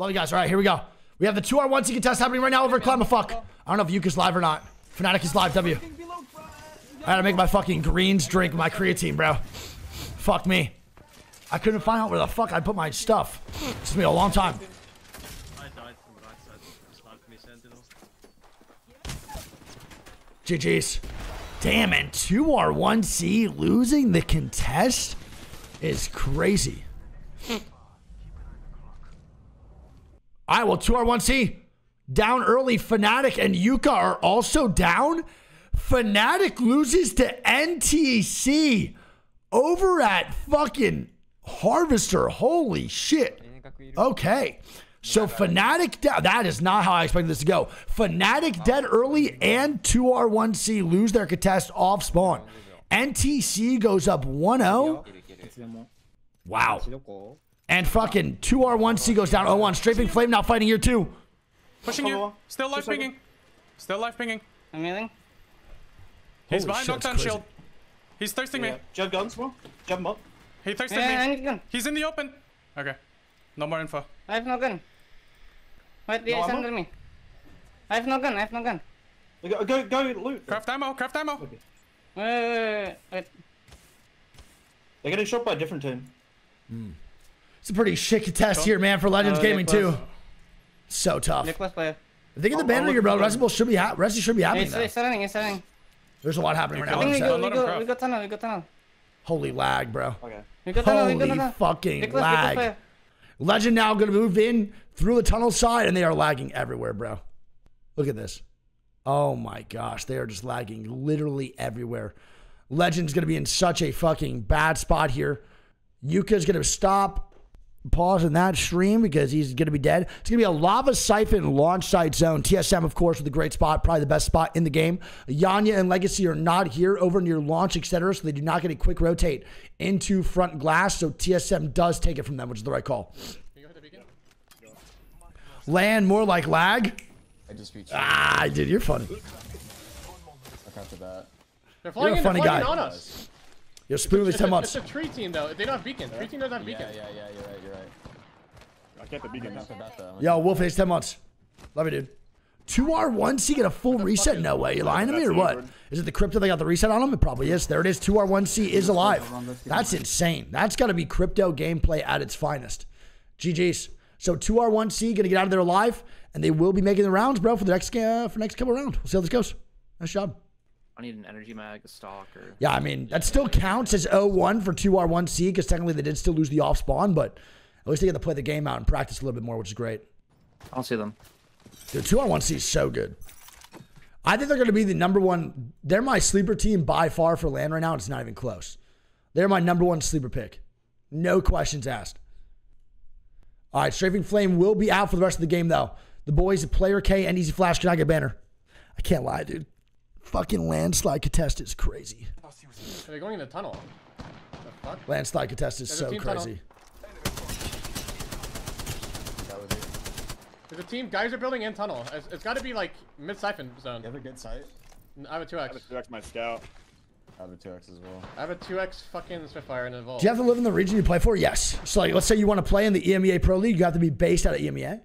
Love you guys. All right, here we go. We have the 2R1C contest happening right now over at Clamafuck. I don't know if Yuka's live or not. Fnatic is live, W. I gotta make my fucking greens drink my creatine, bro. Fuck me. I couldn't find out where the fuck I put my stuff. It's been a long time. I died from the right side. Just like me, Sentinel. GG's. Damn it. 2R1C losing the contest is crazy. All right, well, 2R1C down early. Fnatic and Yuka are also down. Fnatic loses to NTC over at fucking Harvester. Holy shit. Okay. So Fnatic down. That is not how I expected this to go. Fnatic dead early and 2R1C lose their contest off spawn. NTC goes up 1-0. Wow. And fucking 2R1C goes down 0-1. Strafing Flame now fighting year 2. Pushing you. Still live pinging. Still live pinging. Amazing. He's behind Nocturne Shield. He's thirsting me. Jab guns, bro. Jab him up. He thirsted me. He's in the open. Okay. No more info. I have no gun. Wait, he's under me. I have no gun. I have no gun. Go loot. Craft ammo. Craft ammo. Okay. Wait. They're getting shot by a different team. Hmm. It's a pretty shit contest here, man, for Legends Gaming too. So tough. If they get the banner here, bro, Resi should be happening. It's happening. There's a lot happening right now. We got tunnel. Holy lag, bro. Okay. Holy fucking lag. Legend now gonna move in through the tunnel side, and they are lagging everywhere, bro. Look at this. Oh my gosh, they are just lagging literally everywhere. Legend's gonna be in such a fucking bad spot here. Yuka's gonna stop. Pause in that stream because he's going to be dead. It's going to be a Lava Siphon launch side zone. TSM, of course, with a great spot, probably the best spot in the game. Yanya and Legacy are not here over near launch, etc., so they do not get a quick rotate into front glass, so TSM does take it from them, which is the right call. Land more like lag. I just reached. Ah, dude, you're funny. They're flying in, on us. Yo, Spoon is 10 months. It's a tree team, though. They don't have beacon. Tree team doesn't have beacon. Yeah, you're right. I get the beacon. Yo, Wolf is 10 months. Love you, dude. 2R1C get a full reset? No way. You lying to me or what? Is it the Crypto that got the reset on them? It probably is. There it is. 2R1C is alive. That's insane. That's got to be Crypto gameplay at its finest. GG's. So 2R1C going to get out of there alive, and they will be making the rounds, bro, for the next couple rounds. We'll see how this goes. Nice job. I need an energy mag, a stock, or... Yeah, I mean, that still counts as 0-1 for 2R1C, because technically they did still lose the off-spawn, but at least they get to play the game out and practice a little bit more, which is great. I'll see them. Dude, 2R1C is so good. I think they're going to be the number one... They're my sleeper team by far for LAN right now, and it's not even close. They're my number one sleeper pick. No questions asked. All right, Strafing Flame will be out for the rest of the game, though. The boys at Player K and Easy Flash cannot get banner. I can't lie, dude. Fucking landslide contest is crazy. They're going in the tunnel. The fuck? Landslide contest is so crazy. Tunnel. There's a team. Guys are building in tunnel. It's got to be like mid siphon zone. You have a good sight? I have a 2x. I have a 2x my scout. I have a 2x as well. I have a 2x fucking Spitfire in the vault. Do you have to live in the region you play for? Yes. So like, let's say you want to play in the EMEA Pro League. You have to be based out of EMEA.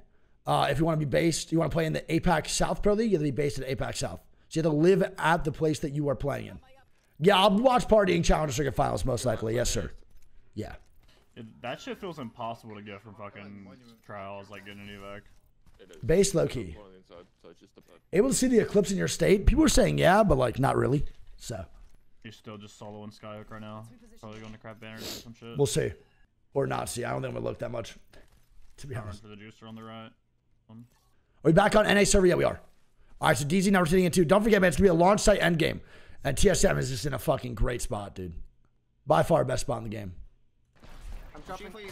If you want to be based, you want to play in the APAC South Pro League, you have to be based at APAC South. So you have to live at the place that you are playing in. Yeah, I'll watch partying Challenger Circuit Finals most likely. Yes, sir. Yeah. That shit feels impossible to get from fucking trials, like getting a new vac. Base low key. Able to see the eclipse in your state? People are saying yeah, but like not really. So. You're still just solo in Skyhook right now. Probably going to crap banners or some shit. We'll see. Or not see. I don't think I'm gonna look that much. To be honest. For the juicer on the right. Are we back on NA server? Yeah, we are. All right, so DZ now we're sitting in 2. Don't forget, man, it's going to be a launch site end game. And TSM is just in a fucking great spot, dude. By far, best spot in the game. I'm dropping for you.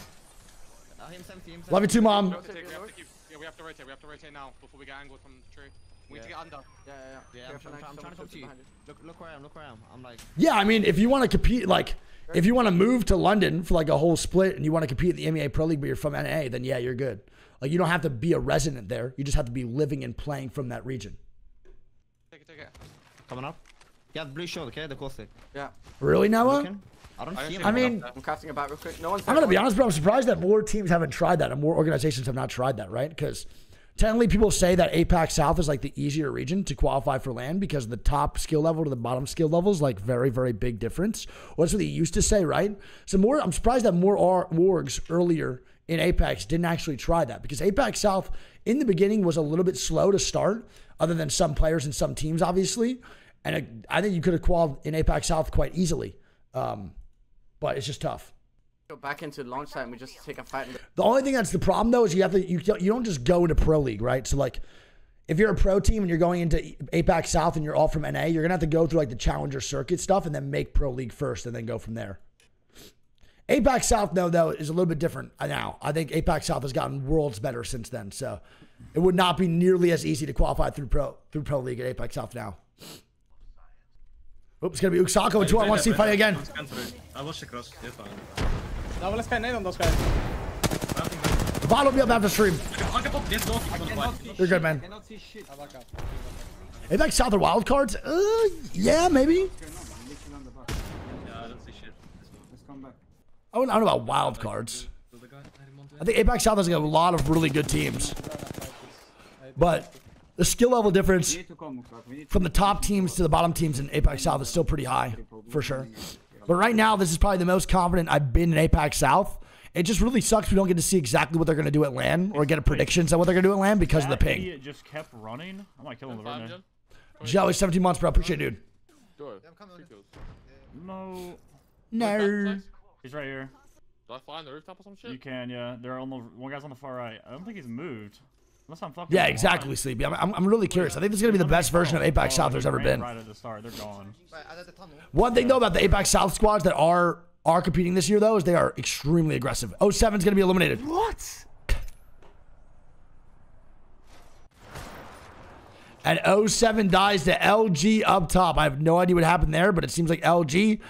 Love you too, Mom. We have to rotate. We have to rotate now before we get angled from the tree. We need to get under. Yeah, I'm trying to come to you. Look where I am. I'm like... Yeah, I mean, if you want to compete, like, if you want to move to London for like a whole split and you want to compete at the MEA Pro League but you're from NA, then yeah, you're good. Like, you don't have to be a resident there. You just have to be living and playing from that region. Take it. Coming up. Yeah, the blue shield, okay? The Caustic. Yeah. Really, Noah? I mean, I'm crafting a bat real quick. No one's. I'm gonna be honest, bro. I'm surprised that more teams haven't tried that, and more organizations have not tried that, right? Because technically, people say that APAC South is like the easier region to qualify for LAN because the top skill level to the bottom skill level is like very, very big difference. Well, that's what they used to say, right? So more, I'm surprised that more orgs earlier in APAC didn't actually try that, because APAC South in the beginning was a little bit slow to start, other than some players and some teams, obviously. And I think you could have qualified in APAC South quite easily. But it's just tough. Go back into launch site and we just take a fight. The only thing that's the problem though is you have to you don't just go into pro league, right? So like, if you're a pro team and you're going into APAC South and you're all from NA, you're gonna have to go through like the challenger circuit stuff and then make pro league first and then go from there. APAC South though is a little bit different now. I think APAC South has gotten worlds better since then, so it would not be nearly as easy to qualify through pro league at APAC South now. Oops, it's gonna be Uksako and 2R1C fighting again. I will check cross. They're fine. I will spend nade on those guys. The bot will be up after stream. You're good, man. Is that South or wild cards? Yeah, maybe. I don't see shit. Let's come back. I don't know about wild cards. I think APAC South has got a lot of really good teams, but the skill level difference from the top teams to the bottom teams in APAC South is still pretty high, for sure. But right now, this is probably the most confident I've been in APAC South. It just really sucks we don't get to see exactly what they're going to do at LAN or get a predictions on what they're going to do at LAN because of the ping. It just kept running. I might kill him right now. Joey, 17 months, bro. Appreciate it, dude. No. No. He's right here. Do I fly on the rooftop or some shit? You can, yeah. They're on the one guy's on the far right. I don't think he's moved. Unless I'm fucking yeah, exactly, right. Sleepy. I'm really curious. I think this is going to be the best version of APAC South there's ever been. Right at the start. They're gone. One thing, though, about the APAC South squads that are competing this year, though, is they are extremely aggressive. 07's going to be eliminated. What? And 07 dies to LG up top. I have no idea what happened there, but it seems like LG...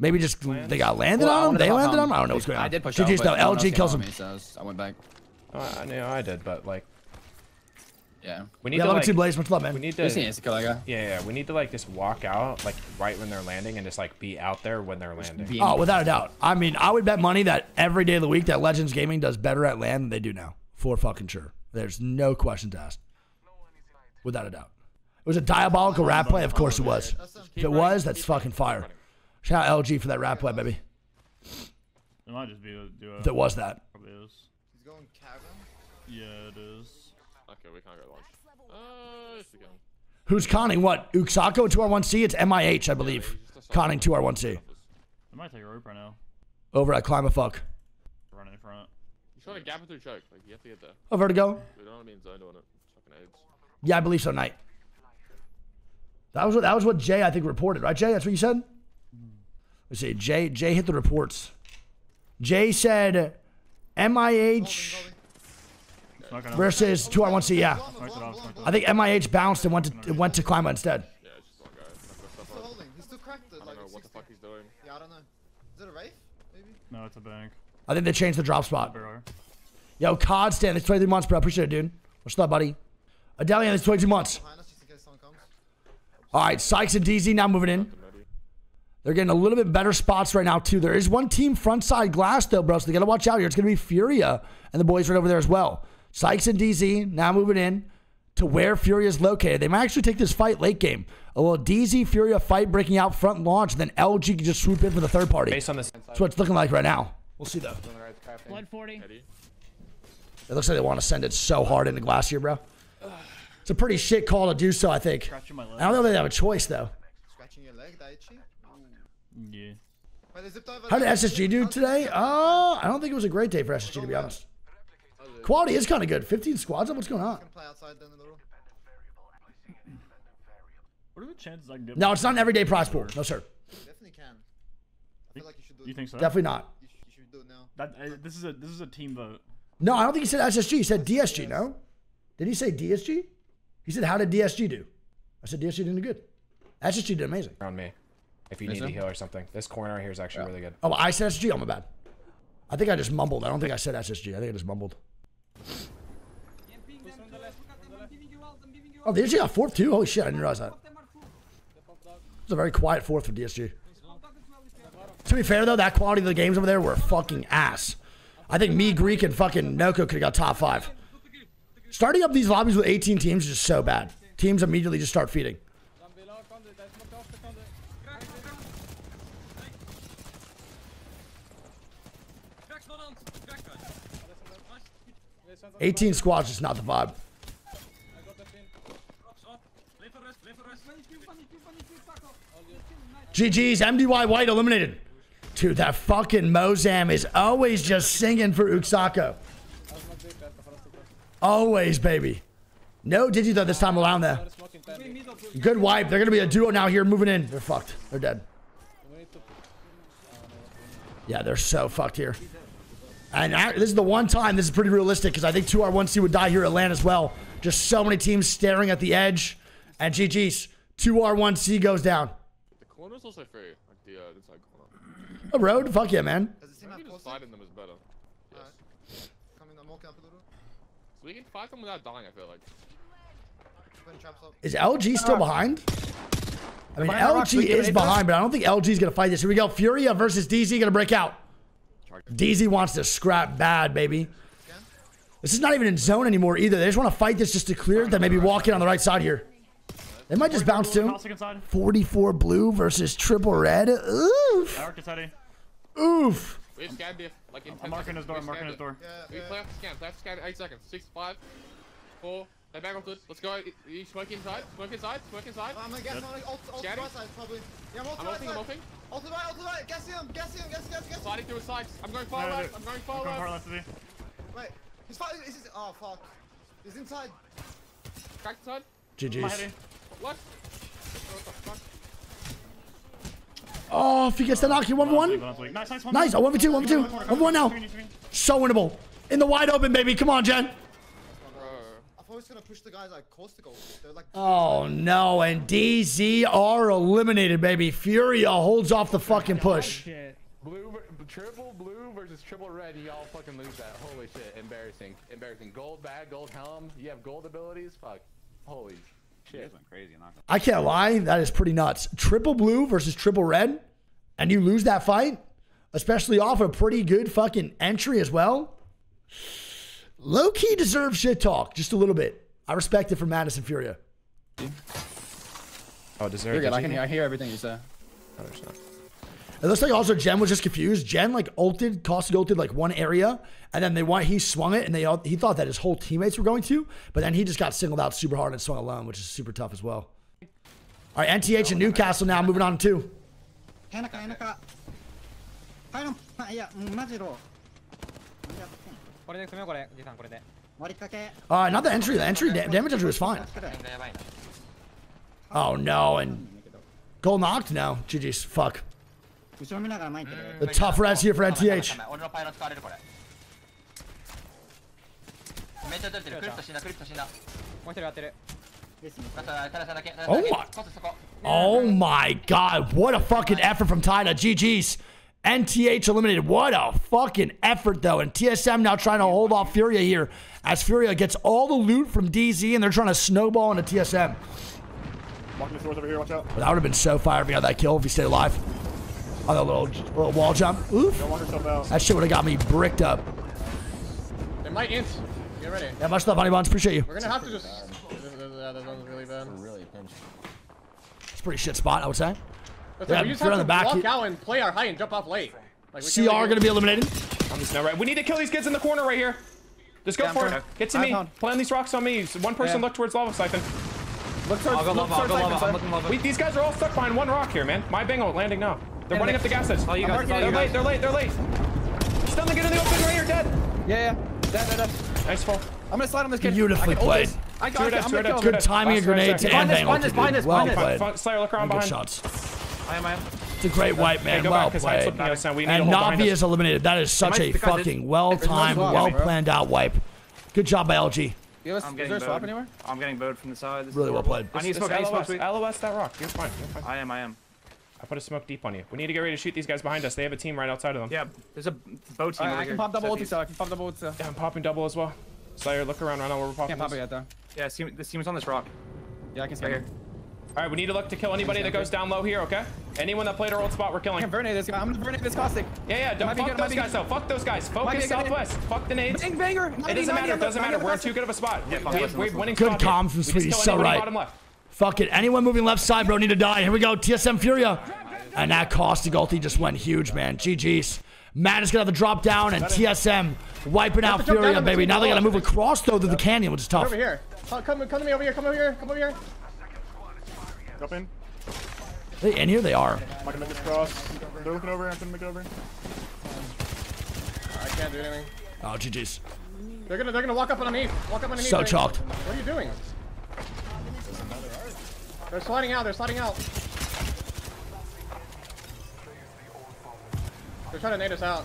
Maybe just they got landed on him? They landed on him? I don't know what's going on. I did push out, LG kills him. I went back. I know I did, but like... Yeah. We need to like, Blaze, much love, man. We need to, we need to like just walk out like right when they're landing and just like be out there when they're landing. Oh, without a doubt. I mean, I would bet money that every day of the week that Legends Gaming does better at land than they do now. For fucking sure. There's no questions asked. Without a doubt. It was a diabolical rap play. Of course it was. If it was, that's fucking fire. Shout out LG for that rap play, baby. It might just be a duo. If it was that. Probably is. He's going cavern? Yeah, it is. Okay, we can't go launch. Who's conning what? Uksako 2R1C? It's MIH, I believe. Yeah, conning 2R1C. It might take a rope right now. Over at Climb a Fuck. Running in front. You try to gap it through choke. Like, you have to get there. Oh, vertigo. We don't want to be in zone on it. Fucking AIDS. Yeah, I believe so, Knight. That was what Jay, I think, reported. Right, Jay? That's what you said? Let's see. Jay hit the reports. Jay said MIH... versus 2R1C, yeah. I think MIH bounced and went to Climber instead. Yeah, it's just one guy. He's holding. He's still cracked. I don't know what the fuck he's doing. Yeah, I don't know. Is it a Wraith? Maybe? No, it's a bank. I think they changed the drop spot. Yo, COD stand. It's 23 months, bro. Appreciate it, dude. What's up, buddy? Adelian, it's 22 months. All right, Sykes and DZ now moving in. They're getting a little bit better spots right now, too. There is one team front side glass, though, bro, so they got to watch out here. It's going to be Furia and the boys right over there as well. Sykes and DZ now moving in to where Furia is located. They might actually take this fight late game. A little DZ Furia fight breaking out front launch, and then LG can just swoop in for the third party. Based on this, that's what it's looking like right now. We'll see though. 140. It looks like they want to send it so hard into glass here, bro. It's a pretty shit call to do so, I think. I don't know if they have a choice though. Scratching your leg, Daichi? Yeah. How did SSG do today? I don't think it was a great day for SSG, to be honest. Quality is kind of good. 15 squads up? What's going on? What are the chances I can get? No, it's not an everyday prize pool. No, sir. Definitely can. I feel like you should do it. You think so? Definitely not. You should do it now. This is a team vote. No, I don't think he said SSG. He said DSG, no? Did he say DSG? He said, how did DSG do? I said DSG didn't do good. SSG did amazing. Around me. If you need to heal or something. This corner right here is actually really good. Oh, I said SSG? Oh, my bad. I think I just mumbled. I don't think I said SSG. I think I just mumbled. Oh, DSG got fourth too? Holy shit, I didn't realize that. It's a very quiet fourth for DSG. To be fair, though, that quality of the games over there were fucking ass. I think me, Greek, and fucking Noko could have got top 5. Starting up these lobbies with 18 teams is just so bad. Teams immediately just start feeding. . 18 squads is not the vibe. GG's, MDY White eliminated. Dude, that fucking Mozam is always just singing for Uksako. Always, baby. No digi though this time around though. Good wipe. They're going to be a duo now here moving in. They're fucked. They're dead. Yeah, they're so fucked here. And this is the one time this is pretty realistic because I think 2R1C would die here at LAN as well. Just so many teams staring at the edge. And GG's, 2R1C goes down. The corner's also free. Like the inside corner. A road? Fuck yeah, man. Does it seem like just fighting them is better? Yes. Coming, I'm walking up a little. So we can fight them without dying, I feel like. Is LG still behind? I mean, LG is behind, but I don't think LG's going to fight this. Here we go. Furia versus DZ going to break out. DZ wants to scrap bad, baby. This is not even in zone anymore either. They just want to fight this just to clear it. Then maybe walk in on the right side here. They might just bounce too. 44 blue versus triple red. Oof. Oof. I'm marking his door. I'm marking his door. We play off the scan. Play off the scan in 8 seconds. 6, 5, 4. They're back on good. Let's go. You smoke inside. Smoke inside. Smoke inside. I'm going to guess. Ult to right side probably. Yeah, I'm ulting. I'm ulting. Ult to right. Ult to right. Guessing him. Guessing him. Guessing him. Guessing him. Sliding through his sides. I'm going far left. I'm going far left. Wait. He's far. Oh, fuck. He's inside. Cracked inside. GG's. What? Oh, if he gets the knock, he 1v1. Nice. Oh, 1v2. 1v2. 1v1 now. So winnable. In the wide open, baby. Come on, Jen. Gonna push the guys like Caustic. Oh no, and DZ are eliminated, baby. Furia holds off the fucking push. Triple blue versus triple red, y'all fucking lose that. Holy shit, embarrassing. Embarrassing. Gold bag, gold helm. You have gold abilities? Fuck. Holy shit. I can't lie, that is pretty nuts. Triple blue versus triple red, and you lose that fight? Especially off a pretty good fucking entry as well. Low-key deserves shit talk, just a little bit. I respect it for Madison Furia. Oh, deserve. You're good. I hear everything you say. No, there's not. It looks like also Jen was just confused. Jen like ulted, Caustic ulted like one area, and then he swung it, and he thought that his whole teammates were going to, but then he just got singled out super hard and swung alone, which is super tough as well. All right, NTH and Newcastle now moving on to. Another entry. The entry damage entry was fine. Oh no, and gold knocked now. GG's, fuck. The tough rats here for NTH. Oh my god, what a fucking effort from Taida. GG's. NTH eliminated. What a fucking effort, though. And TSM now trying to hold off Furia here as Furia gets all the loot from DZ and they're trying to snowball into TSM. Walking the swords over here. Watch out. That would have been so fire if he got that kill if he stayed alive. On that little wall jump. Oof. Don't walk yourself out. That shit would have got me bricked up. They might int. Get ready. Yeah, much love, Honey Buns. Appreciate you. We're going to have to just... That one's really bad. It's a pretty shit spot, I would say. Yeah, we just have to walk out and play our high and jump off late. Like, we CR gonna be eliminated. I'm just not right. We need to kill these kids in the corner right here. Just go for it. Get to me. Plant these rocks on me. One person look towards lava siphon. Look towards lava. These guys are all stuck behind one rock here, man. My bingo landing now. They're running up the gas edge. They're late. Stun them. Get in the open right here. Dead. Yeah. Dead. Nice fall. I'm gonna slide on this kid. Beautifully played. I got good timing of grenades and bang. Well played. Slayer, look around behind. I am. It's a great wipe, man. Hey, well played. And Navi is eliminated. That is such a fucking well-timed, well-planned-out wipe. Good job by LG. Is there a swap anywhere? I'm getting bowed from the side. This really well played. I need smoke. LOS that rock. You're fine. I am. I put a smoke deep on you. We need to get ready to shoot these guys behind us. They have a team right outside of them. Yeah, there's a bow team. I can pop double ulti, so I can pop double ulti. Yeah, I'm popping double as well. Slayer, look around right now where we're popping. Can't pop it yet, though. Yeah, this team is on this rock. Yeah, I can stay here. All right, we need to look to kill anybody that goes down low here, okay? Anyone that played our old spot, we're killing. I'm gonna vernate this Caustic. Yeah, don't fuck those guys though. Fuck those guys. Focus southwest. Fuck the nades. Bang, banger. It doesn't matter. It doesn't matter. We're in too good of a spot. We're winning. Good comm from Sweet. So right. Fuck it. Anyone moving left side, bro, need to die. Here we go. TSM Furia. And that Caustic ulti just went huge, man. GG's. Matt is gonna have the drop down, and TSM wiping out Furia, baby. Now they gotta move across though to the canyon, which is tough. Over here. Come to me over here. Come over here. Come over here. Jump in. They in here? They are. I'm gonna make this cross. They're looking over. I'm gonna make it over. I can't do anything. Oh, GG's. They're gonna walk up underneath. Walk up underneath. So chalked. What are you doing? They're sliding out. They're sliding out. They're trying to nade us out.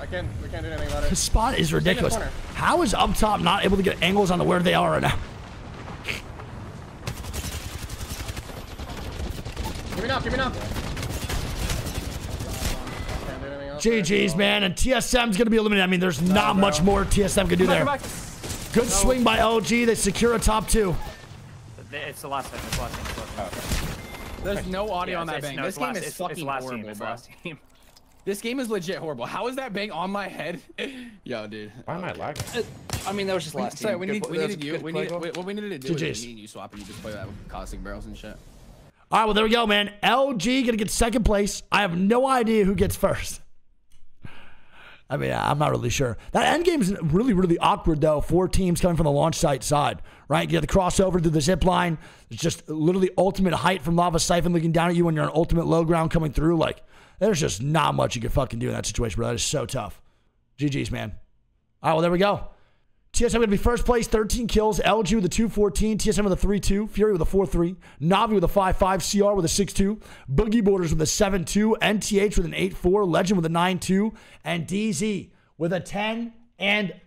We can't do anything about it. This spot is ridiculous. How is up top not able to get angles on where they are right now? Give me enough. GG's, man, and TSM's gonna be eliminated. I mean, there's not much more TSM can do there. Good swing by LG. They secure a top two. It's the last thing. There's no audio on that bang. This game is fucking horrible, bro. This game is legit horrible. How is that bang on my head? Yo, dude. Why am I lagging? I mean, that was just last time. What we needed to do is me and you swap and you just play that with Caustic barrels and shit. All right, well, there we go, man. LG gonna get second place. I have no idea who gets first. I mean, I'm not really sure. That end game is really, really awkward, though, for teams coming from the launch site side, right? You have the crossover through the zip line. It's just literally ultimate height from Lava Siphon looking down at you when you're on ultimate low ground coming through. Like, there's just not much you can fucking do in that situation, bro. That is so tough. GG's, man. All right, well, there we go. TSM gonna be first place, 13 kills. LG with a 2-14, TSM with a 3-2, Fury with a 4-3, Navi with a 5-5, CR with a 6-2, Boogie Borders with a 7-2, NTH with an 8-4, Legend with a 9-2, and DZ with a 10-0.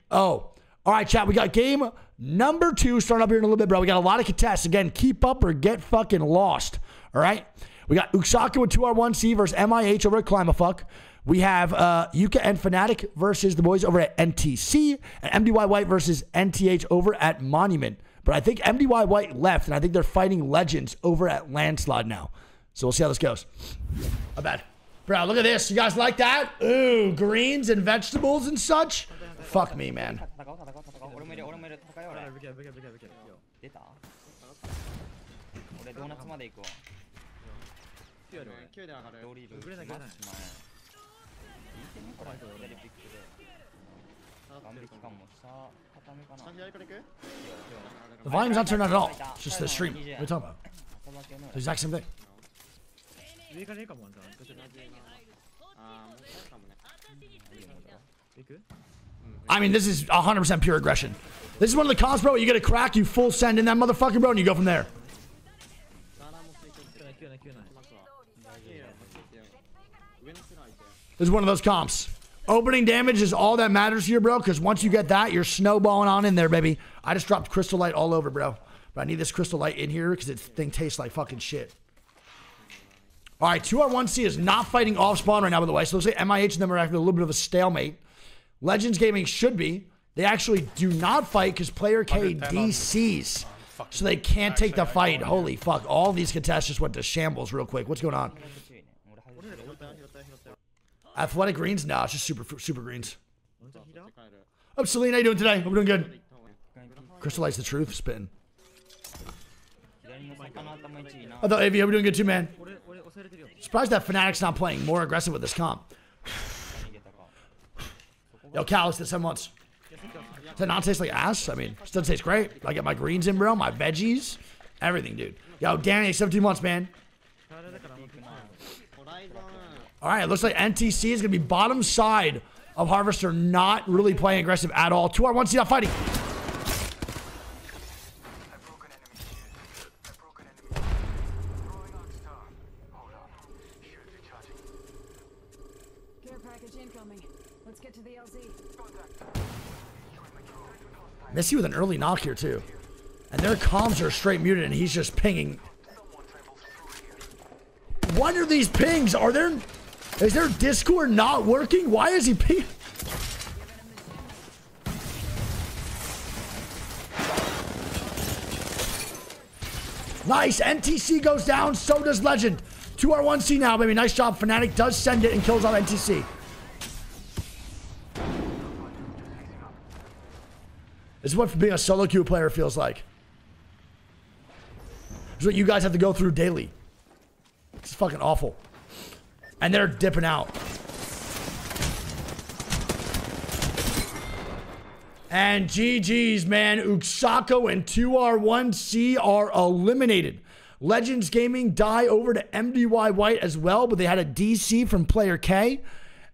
All right, chat, we got game number 2 starting up here in a little bit, bro. We got a lot of contests. Again, keep up or get fucking lost, all right? We got Uksako with 2R1C versus MIH over at Climafuck. We have Yuka and Fnatic versus the boys over at NTC, and MDY White versus NTH over at Monument. But I think MDY White left, and I think they're fighting Legends over at Landslide now. So we'll see how this goes. My bad. Bro, look at this. You guys like that? Ooh, greens and vegetables and such? Fuck me, man. The volume's not turned on at all. It's just the stream. What are you talking about? It's the exact same thing. I mean, this is 100% pure aggression. This is one of the cons, bro. You get a crack, you full send in that motherfucking bro, and you go from there. This is one of those comps. Opening damage is all that matters here, bro, because once you get that, you're snowballing on in there, baby. I just dropped crystal light all over, bro. But I need this crystal light in here because this thing tastes like fucking shit. All right, 2R1C is not fighting off spawn right now, by the way. So let's say MIH and them are after a little bit of a stalemate. Legends Gaming should be. They actually do not fight because player K DCs. So they can't take the fight. Holy fuck. All these contests just went to shambles real quick. What's going on? Athletic greens? Nah, it's just super greens. Oh, Celine, how you doing today? Hope we're doing good. Crystallize the truth, spin. I thought, AV, we're doing good too, man. Surprised that Fnatic's not playing more aggressive with this comp. Yo, Cal, it's the 7 months. Does that not taste like ass? I mean, it doesn't taste great. I get my greens in, bro, my veggies, everything, dude. Yo, Danny, 17 months, man. All right, it looks like NTC is going to be bottom side of Harvester, not really playing aggressive at all. 2R1C not fighting. Missy with an early knock here, too. And their comms are straight muted, and he's just pinging. What are these pings? Are there... Is their Discord not working? Why is he ping? Nice. NTC goes down. So does Legend. 2R1C now, baby. Nice job. Fnatic does send it and kills out NTC. This is what being a solo queue player feels like. This is what you guys have to go through daily. It's fucking awful. And they're dipping out. And GG's, man. Uksako and 2R1C are eliminated. Legends Gaming die over to MDY White as well, but they had a DC from player K.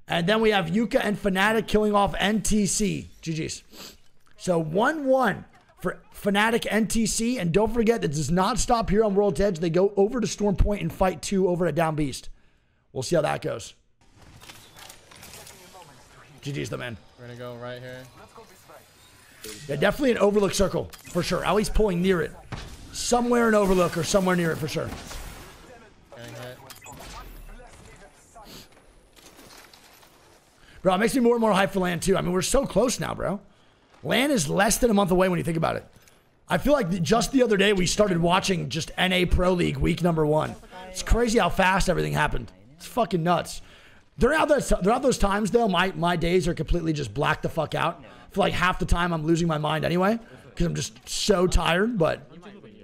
And then we have Yuka and Fnatic killing off NTC. GG's. So 1-1 for Fnatic NTC. And don't forget, that does not stop here on World's Edge. They go over to Storm Point and fight 2 over at Down Beast. We'll see how that goes. GG's the man. We're going to go right here. Yeah, definitely an overlook circle, for sure. At least pulling near it. Somewhere an overlook or somewhere near it, for sure. Bro, it makes me more and more hyped for LAN, too. I mean, we're so close now, bro. LAN is less than a month away when you think about it. I feel like just the other day, we started watching just NA Pro League week 1. It's crazy how fast everything happened. It's fucking nuts. Throughout those times, though, my days are completely just blacked the fuck out. For like half the time, I'm losing my mind anyway because I'm just so tired, but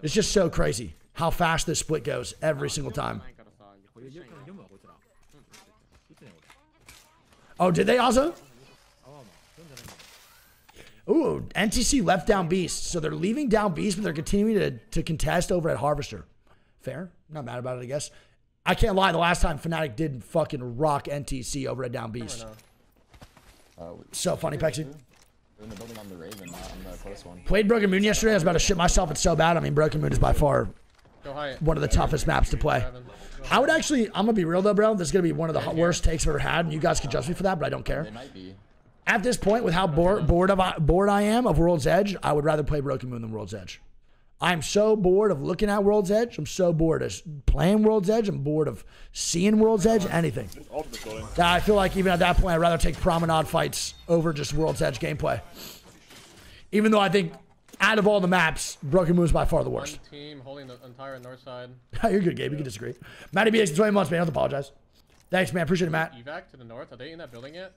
it's just so crazy how fast this split goes every single time. Oh, did they also? Ooh, NTC left Down Beast. So they're leaving Down Beast, but they're continuing to contest over at Harvester. Fair. Not mad about it, I guess. I can't lie. The last time Fnatic did fucking rock NTC over at Down Beast. So funny, Pexy. In the building on the Raven, on the close one. Played Broken Moon yesterday. I was about to shit myself. It's so bad. I mean, Broken Moon is by far one of the toughest maps to play. I would actually, I'm going to be real though, bro. This is going to be one of the worst takes I've ever had, and you guys can judge me for that, but I don't care. They might be. At this point, with how bored I am of World's Edge, I would rather play Broken Moon than World's Edge. I'm so bored of looking at World's Edge. I'm so bored of playing World's Edge. I'm bored of seeing World's Edge, anything. I feel like even at that point, I'd rather take promenade fights over just World's Edge gameplay. Even though I think out of all the maps, Broken Moon is by far the worst. One team holding the entire north side. You're good, Gabe. You can disagree. Matty BX, 20 months, man. I don't apologize. Thanks, man. Appreciate it, Matt. Evac to the north. Are they in that building yet?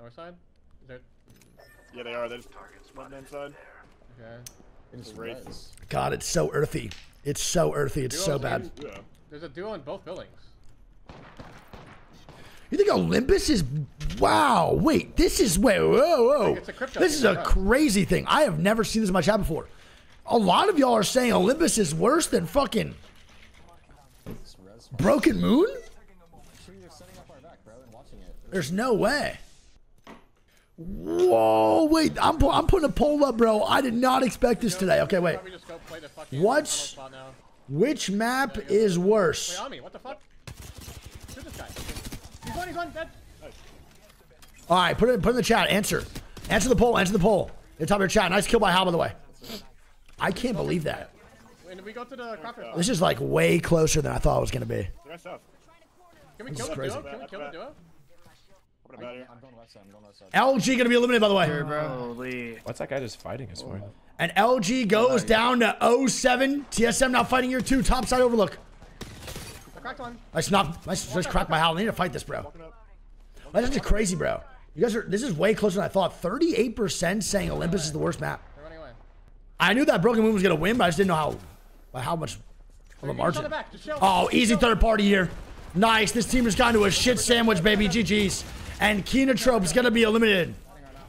North side? Yeah, they are. They're just one man side. Okay. God, it's so earthy. It's so earthy. It's so bad. Yeah. There's a duo in both buildings. You think Olympus is... Wow. Wait, this is... Wait, whoa. This is a crazy thing. I have never seen this much happen before. A lot of y'all are saying Olympus is worse than fucking... Broken Moon? There's no way. Whoa, wait, I'm putting a poll up, bro. I did not expect this today. Okay, wait. Which map is worse? All right, put it in the chat. Answer the poll. Answer the poll. At the top of your chat. Nice kill by Hal, by the way. I can't believe that. This is like way closer than I thought it was going to be. Can we kill the duo? LG gonna be eliminated, by the way. Holy. What's that guy just fighting us for? And LG goes down to 07. TSM now fighting here too. Top side overlook. I cracked one. I just cracked my howl. I need to fight this, bro. That's just crazy, bro. You guys are. This is way closer than I thought. 38% saying Olympus is the worst map. I knew that Broken Moon was gonna win, but I just didn't know how. By how much of a margin? Oh, easy third party here. Nice. This team has gotten to a shit sandwich, baby. GGs. And Kinotrope is going to be eliminated.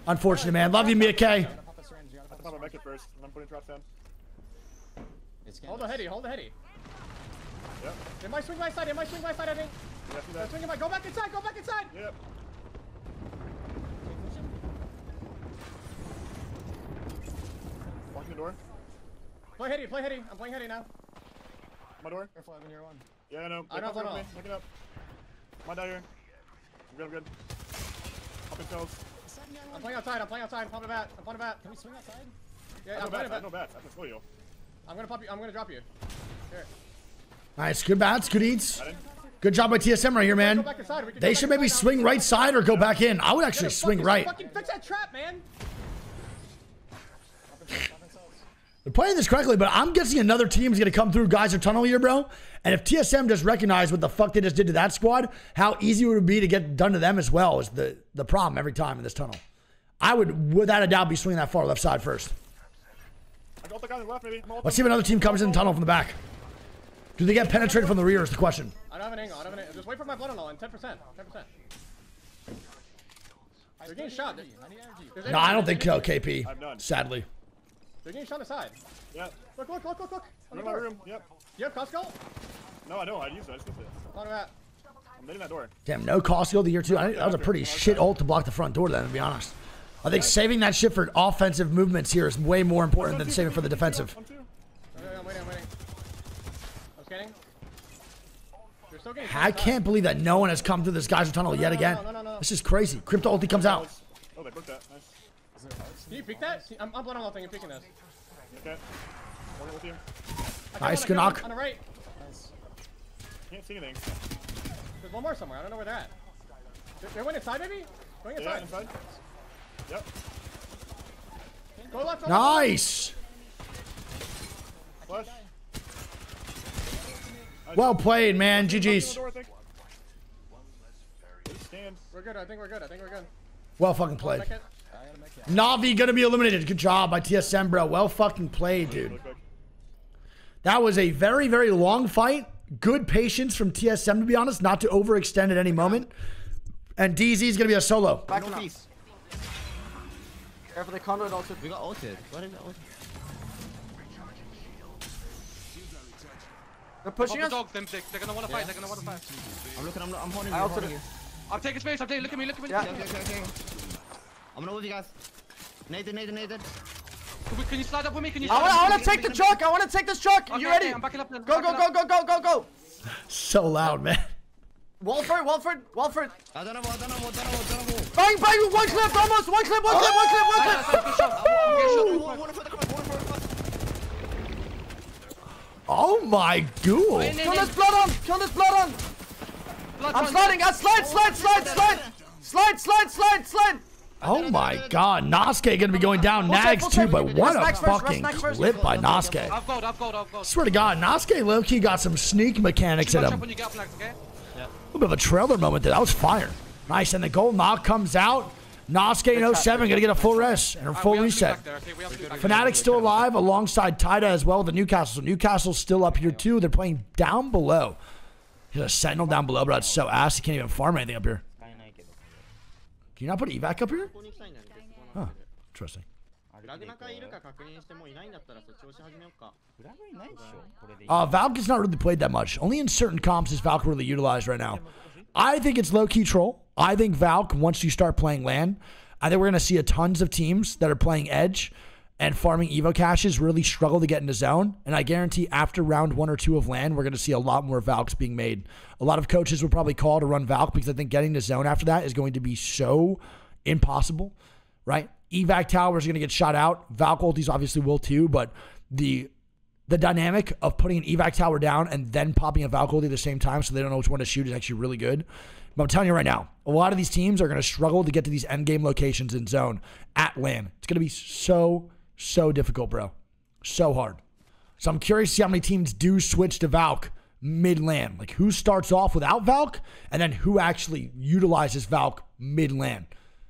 Unfortunate, man. Love you, Mia K. Hold the heady. Hold the heady. Yep. They might swing right side. They might swing right side, I think. They're swinging right. Go back inside. Go back inside. Yep. Walking the door. Play heady. Play heady. I'm playing heady now. My door. Careful, Evan. You're one. Yeah, no. I don't know. Look it up. My down here. I'm good, I'm playing outside, I'm popping a bat, Can we swing outside? Yeah, I'm playing a bat. I can kill you. I'm gonna drop you. Here. Nice, good bats, good eats. Good job by TSM right here, man. They should maybe swing right side or go back in. I would actually swing right. Fucking fix that trap, man. They're playing this correctly, but I'm guessing another team is going to come through Geyser Tunnel here, bro. And if TSM just recognized what the fuck they just did to that squad, how easy it would be to get done to them as well is the problem every time in this tunnel. I would, without a doubt, be swinging that far left side first. I got the guy on the left, maybe. Let's see if another team comes in the tunnel from the back. Do they get penetrated from the rear is the question. I don't have an angle. I don't have an angle. Just wait for my blood on all. 10%. 10%. They're getting shot. No, I don't think so, KP. I'm done. Sadly. They're getting shot aside. Yeah. Look, look, look, look, look. I'm in my room. Yep. Do you have Costco? No, I don't. I used it. I just used it. I'm hitting that door. Damn, no Costco the year two. That was a pretty shit ult to block the front door then, to be honest. I think saving that shit for offensive movements here is way more important than saving for the defensive. I'm waiting, I'm waiting. I'm scanning. I can't believe that no one has come through this geyser tunnel yet again. This is crazy. Crypto ulti comes out. Oh, they booked that. Nice. Can you pick that? I'm blowing on all thing. I'm picking this. Okay. With you. Nice, good knock. On the right. Nice. Can't see anything. There's one more somewhere. I don't know where they're at. They went inside, maybe? Going inside. Yeah, inside. Yep. Go left. Go nice. Left. Flush. Well played, man. GG's. We're good. I think we're good. I think we're good. Well fucking played. Navi gonna be eliminated. Good job by TSM, bro. Well fucking played, dude. That was a very, very long fight. Good patience from TSM, to be honest. Not to overextend at any moment. And DZ's gonna be a solo. Back in peace. Careful, they countered ulted. We got ulted. What is ulted? They're pushing us. They're gonna wanna fight. They're gonna wanna fight. I'm looking. I'm holding. I'm taking space. I'm taking. Look at me. Look at me. Yeah. Okay. I'm gonna ult you guys. Nathan. Can you slide up with me? Can you? I wanna take the truck. I wanna take this truck. Okay, you ready? Okay, I'm backing up. Go. So loud, man. Walford. I don't know. Bang. One clip. Almost. One clip. Oh my ghoul! Kill this Bloodhound! Kill this Bloodhound! I'm sliding! I slide! Oh my god, Nasuke gonna be going down nags too, but what a fucking clip by Nasuke. I've got. Swear to god, Nasuke low-key got some sneak mechanics at him. A little bit of a trailer moment there, that was fire. Nice, and the gold knock comes out. Nasuke and 07 gonna get a full rest and a full reset. Okay, Fnatic still alive alongside Tida as well with the Newcastle. So Newcastle's still up here too. They're playing down below. There's a sentinel down below, but it's so ass you can't even farm anything up here. Can you not put evac up here? Huh, interesting. Valkyrie's not really played that much. Only in certain comps is Valkyrie really utilized right now. I think it's low-key troll. I think Valk, once you start playing LAN, I think we're going to see a tons of teams that are playing Edge and farming Evo caches really struggle to get into zone. And I guarantee after round 1 or 2 of LAN, we're going to see a lot more Valks being made. A lot of coaches will probably call to run Valk because I think getting to zone after that is going to be so impossible, right? Evac towers are going to get shot out. Valk ulties obviously will too, but the dynamic of putting an evac tower down and then popping a Valkyrie at the same time so they don't know which one to shoot is actually really good. But I'm telling you right now, a lot of these teams are going to struggle to get to these endgame locations in zone at LAN. It's going to be so difficult, bro. So hard. So I'm curious to see how many teams do switch to Valk mid-LAN. Like, who starts off without Valk and then who actually utilizes Valk mid-LAN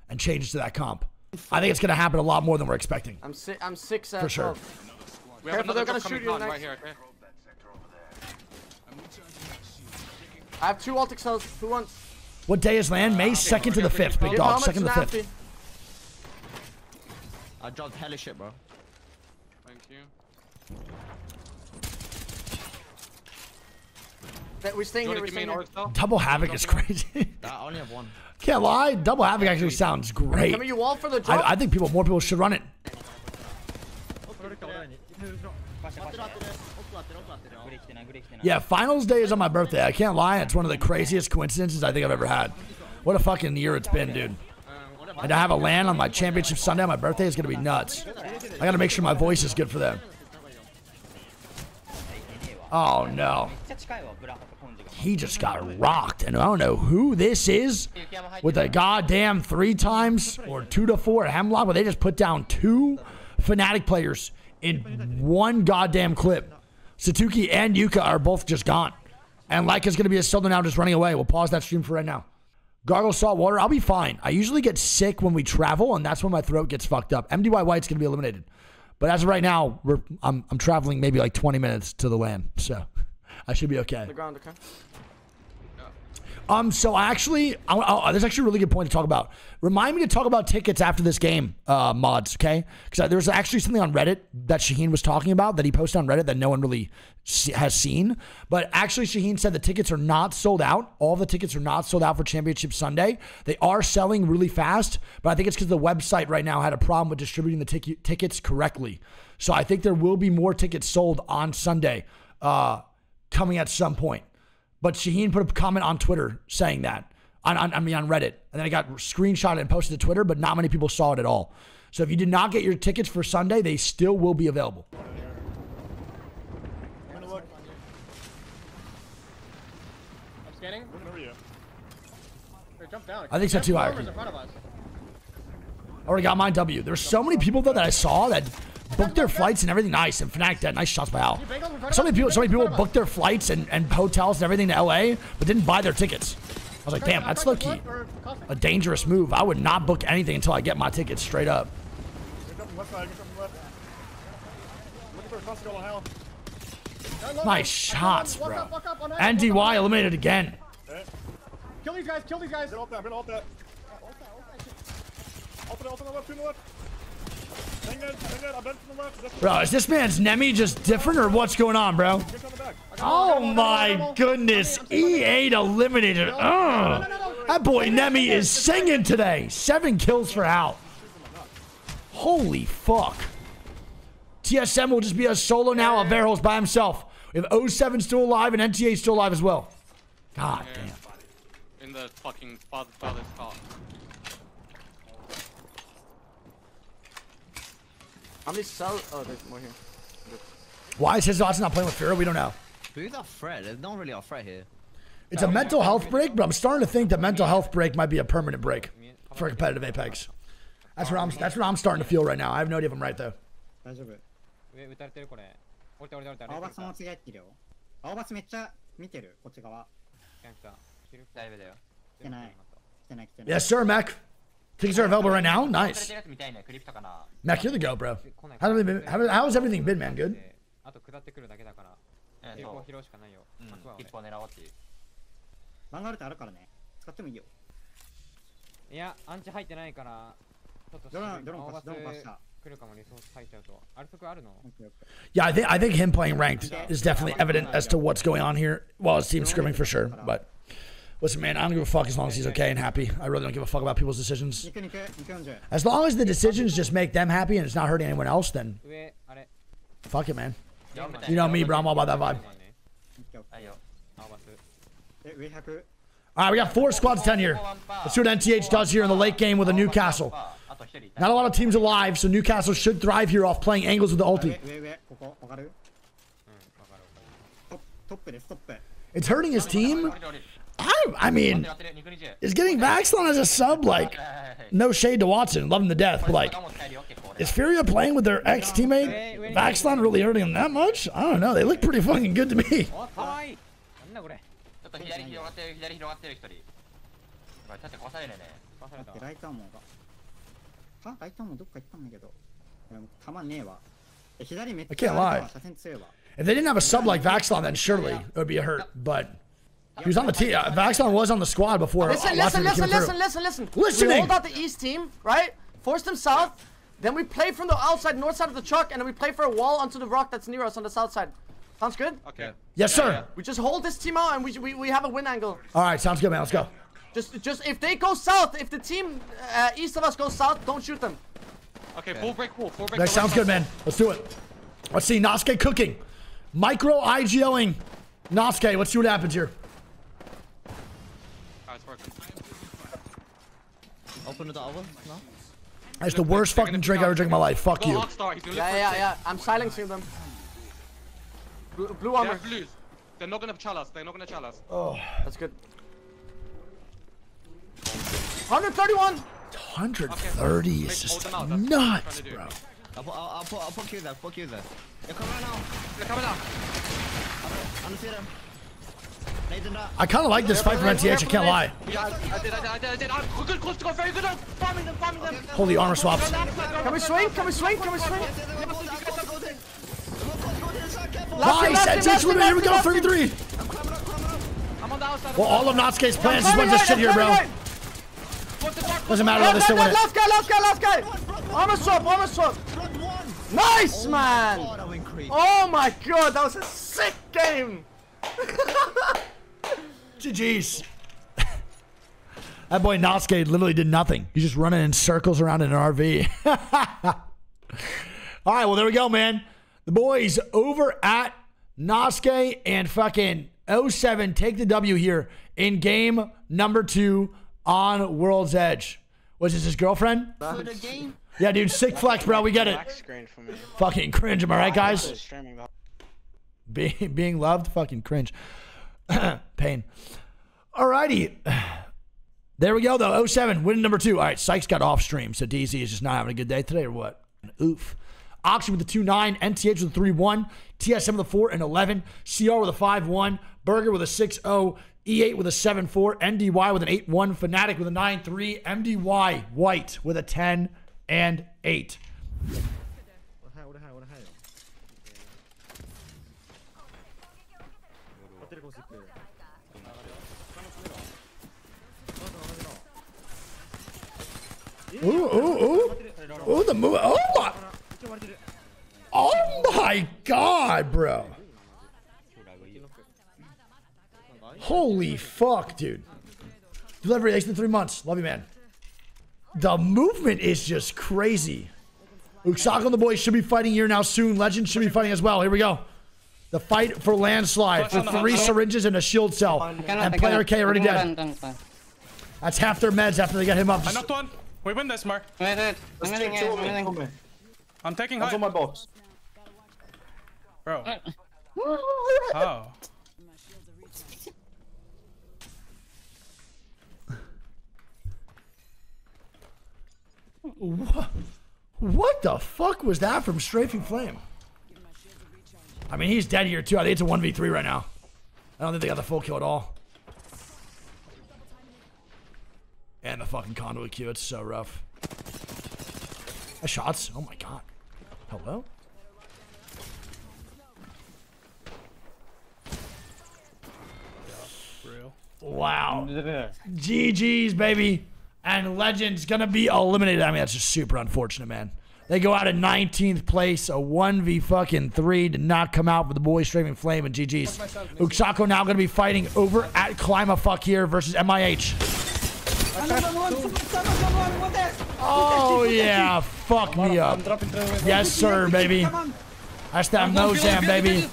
and changes to that comp. I think it's going to happen a lot more than we're expecting. I'm 6 out. For sure. We have another gonna shoot you right here, okay? I have 2 ult excels. Who wants? What day is LAN? May 2nd to the 5th, big dog. 2nd to the 5th. I dropped hella shit, bro. Thank you. We're staying here, we're staying here. Double Havoc is crazy. I only have 1. Can't lie, Double Havoc actually sounds great. Can you wall for the drop? I think more people should run it. Yeah, finals day is on my birthday. I can't lie. It's one of the craziest coincidences I think I've ever had. What a fucking year it's been, dude. And to have a LAN on my championship Sunday on my birthday is going to be nuts. I got to make sure my voice is good for them. Oh, no. He just got rocked. And I don't know who this is with a goddamn 3 times or 2 to 4 hemlock, but they just put down 2 Fnatic players in one goddamn clip. Satuki and Yuka are both just gone. And Leica's going to be a Southern now just running away. We'll pause that stream for right now. Gargle salt water. I'll be fine. I usually get sick when we travel, and that's when my throat gets fucked up. MDY White's going to be eliminated. But as of right now, I'm traveling maybe like 20 minutes to the land. So I should be okay. The ground, okay. So there's actually a really good point to talk about. Remind me to talk about tickets after this game, mods, okay? Because there was actually something on Reddit that Shaheen was talking about that he posted on Reddit that no one really has seen. But actually, Shaheen said the tickets are not sold out. All the tickets are not sold out for Championship Sunday. They are selling really fast, but I think it's because the website right now had a problem with distributing the tickets correctly. So I think there will be more tickets sold on Sunday coming at some point. But Shaheen put a comment on Twitter saying that, on Reddit. And then I got screenshotted and posted to Twitter, but not many people saw it at all. So if you did not get your tickets for Sunday, they still will be available. I'm scanning. Jump down. I think so too, Iron. Already got my W. There's so many people though that I saw that booked their flights and everything. Nice. And Fnatic that. Nice shots by Al. So many people booked their flights and hotels and everything to LA, but didn't buy their tickets. I was like, damn, that's low key a dangerous move. I would not book anything until I get my tickets straight up. Nice shots, bro. NDY eliminated again. Kill these guys. Kill these guys. Bro, is this man's Nemi just different or what's going on, bro? Oh my goodness, E8 eliminated. That boy Nemi is singing today. 7 kills for Al. Holy fuck. TSM will just be a solo now. Averhoes by himself. We have 07 still alive and NTH still alive as well. God damn. In the fucking father's car. How many cells? Oh, there's more here. Why is his odds not playing with Furia? We don't know. Who's our threat? There's not really our threat here. It's a mental health break, but I'm starting to think that mental health break might be a permanent break for competitive Apex. That's what I'm starting to feel right now. I have no idea if I'm right though. Yes, sir, Mac. Tickets are available right now? Nice. Mac, you're the go, bro. How's everything been, man? Good? Yeah, I think him playing ranked is definitely evident as to what's going on here. Well, his team's scrimming for sure, but... Listen, man, I don't give a fuck as long as he's okay and happy. I really don't give a fuck about people's decisions. As long as the decisions just make them happy and it's not hurting anyone else, then fuck it, man. You know me, bro. I'm all about that vibe. All right, we got 4 squads 10 here. Let's see what NTH does here in the late game with a Newcastle. Not a lot of teams alive, so Newcastle should thrive here off playing angles with the ulti. It's hurting his team. I mean, is getting vaxxed on as a sub, like, no shade to Watson, love him to death, but like, is Furia playing with their ex-teammate Vaxxed really hurting him that much? I don't know, they look pretty fucking good to me. I can't lie. If they didn't have a sub like Vaxxed, then surely it would be a hurt, but... He was on the team. Vaxxed was on the squad before. Listen. We rolled out the East team, right? Forced them south. Then we play from the outside, north side of the truck, and then we play for a wall onto the rock that's near us on the south side. Sounds good? Okay. Yes, sir. Yeah. We just hold this team out, and we have a win angle. All right, sounds good, man. Let's go. Just if they go south, if the team east of us goes south, don't shoot them. Okay, full break wall. Full break. That sounds good, man. Let's do it. Let's see Nasuke cooking, micro IGOing Nasuke. Let's see what happens here. Open the oven? No? That's the worst fucking drink I ever drank in my life. Fuck you. Yeah. I'm silencing them. Blue armor. They're not gonna challenge us. They're not gonna challenge us. Oh, that's good. 131. 130 is just nuts, bro. I'll poke you there, They're coming right now. They're coming out. I'm gonna see them. I kind of like this fight from NTH, I can't lie. Yeah, I did. I'm good, close to go, very good. I'm farming them, Holy armor swaps. Can we swing? Nice, NTH winner, here we go, 33. Well, all of Natsuke's plans is win this shit here, bro. Doesn't matter how they still win it. Last guy, Armor swap, Nice, man. Oh my god, that was a sick game. GG's. That boy Nasuke literally did nothing. He's just running in circles around in an RV. All right, well, there we go, man. The boys over at Nasuke and fucking 07 take the W here in game number 2 on World's Edge. Was this his girlfriend? For the game? Yeah, dude, sick flex, bro. We get it. Fucking cringe, am I right, guys? Being loved, fucking cringe. Pain. Alrighty. There we go, though. 07, win number 2. All right, Sykes got off stream, so DZ is just not having a good day today or what? Oof. Auction with the 2-9, NTH with the 3-1, TSM with the 4-11, CR with a 5-1, Burger with a 6-0, E8 with a 7-4, MDY with an 8-1, Fnatic with a 9-3, MDY White with a 10-8. Ooh, the move. Oh my god, bro. Holy fuck, dude. Delivery next in 3 months. Love you, man. The movement is just crazy. Uksako and the boys should be fighting here now soon. Legends should be fighting as well. Here we go. The fight for landslide for 3 syringes and a shield cell. And player K already dead. That's half their meds after they got him up. We win this, Mark. I'm taking high. I'm on my box. Bro. Oh. What the fuck was that from Strafing Flame? I mean, he's dead here, too. I think it's a 1v3 right now. I don't think they got the full kill at all. And the fucking conduit queue, it's so rough. That shots, oh my god. Hello? Yeah, real. Wow. GG's, baby. And Legends gonna be eliminated. I mean, that's just super unfortunate, man. They go out in 19th place, a 1v3 did not come out with the boys Strafing Flame and GG's. Uksako now gonna be fighting over at Climafuck here versus MIH. Oh yeah, fuck me up. Yes sir, baby. That's that Mozam, baby.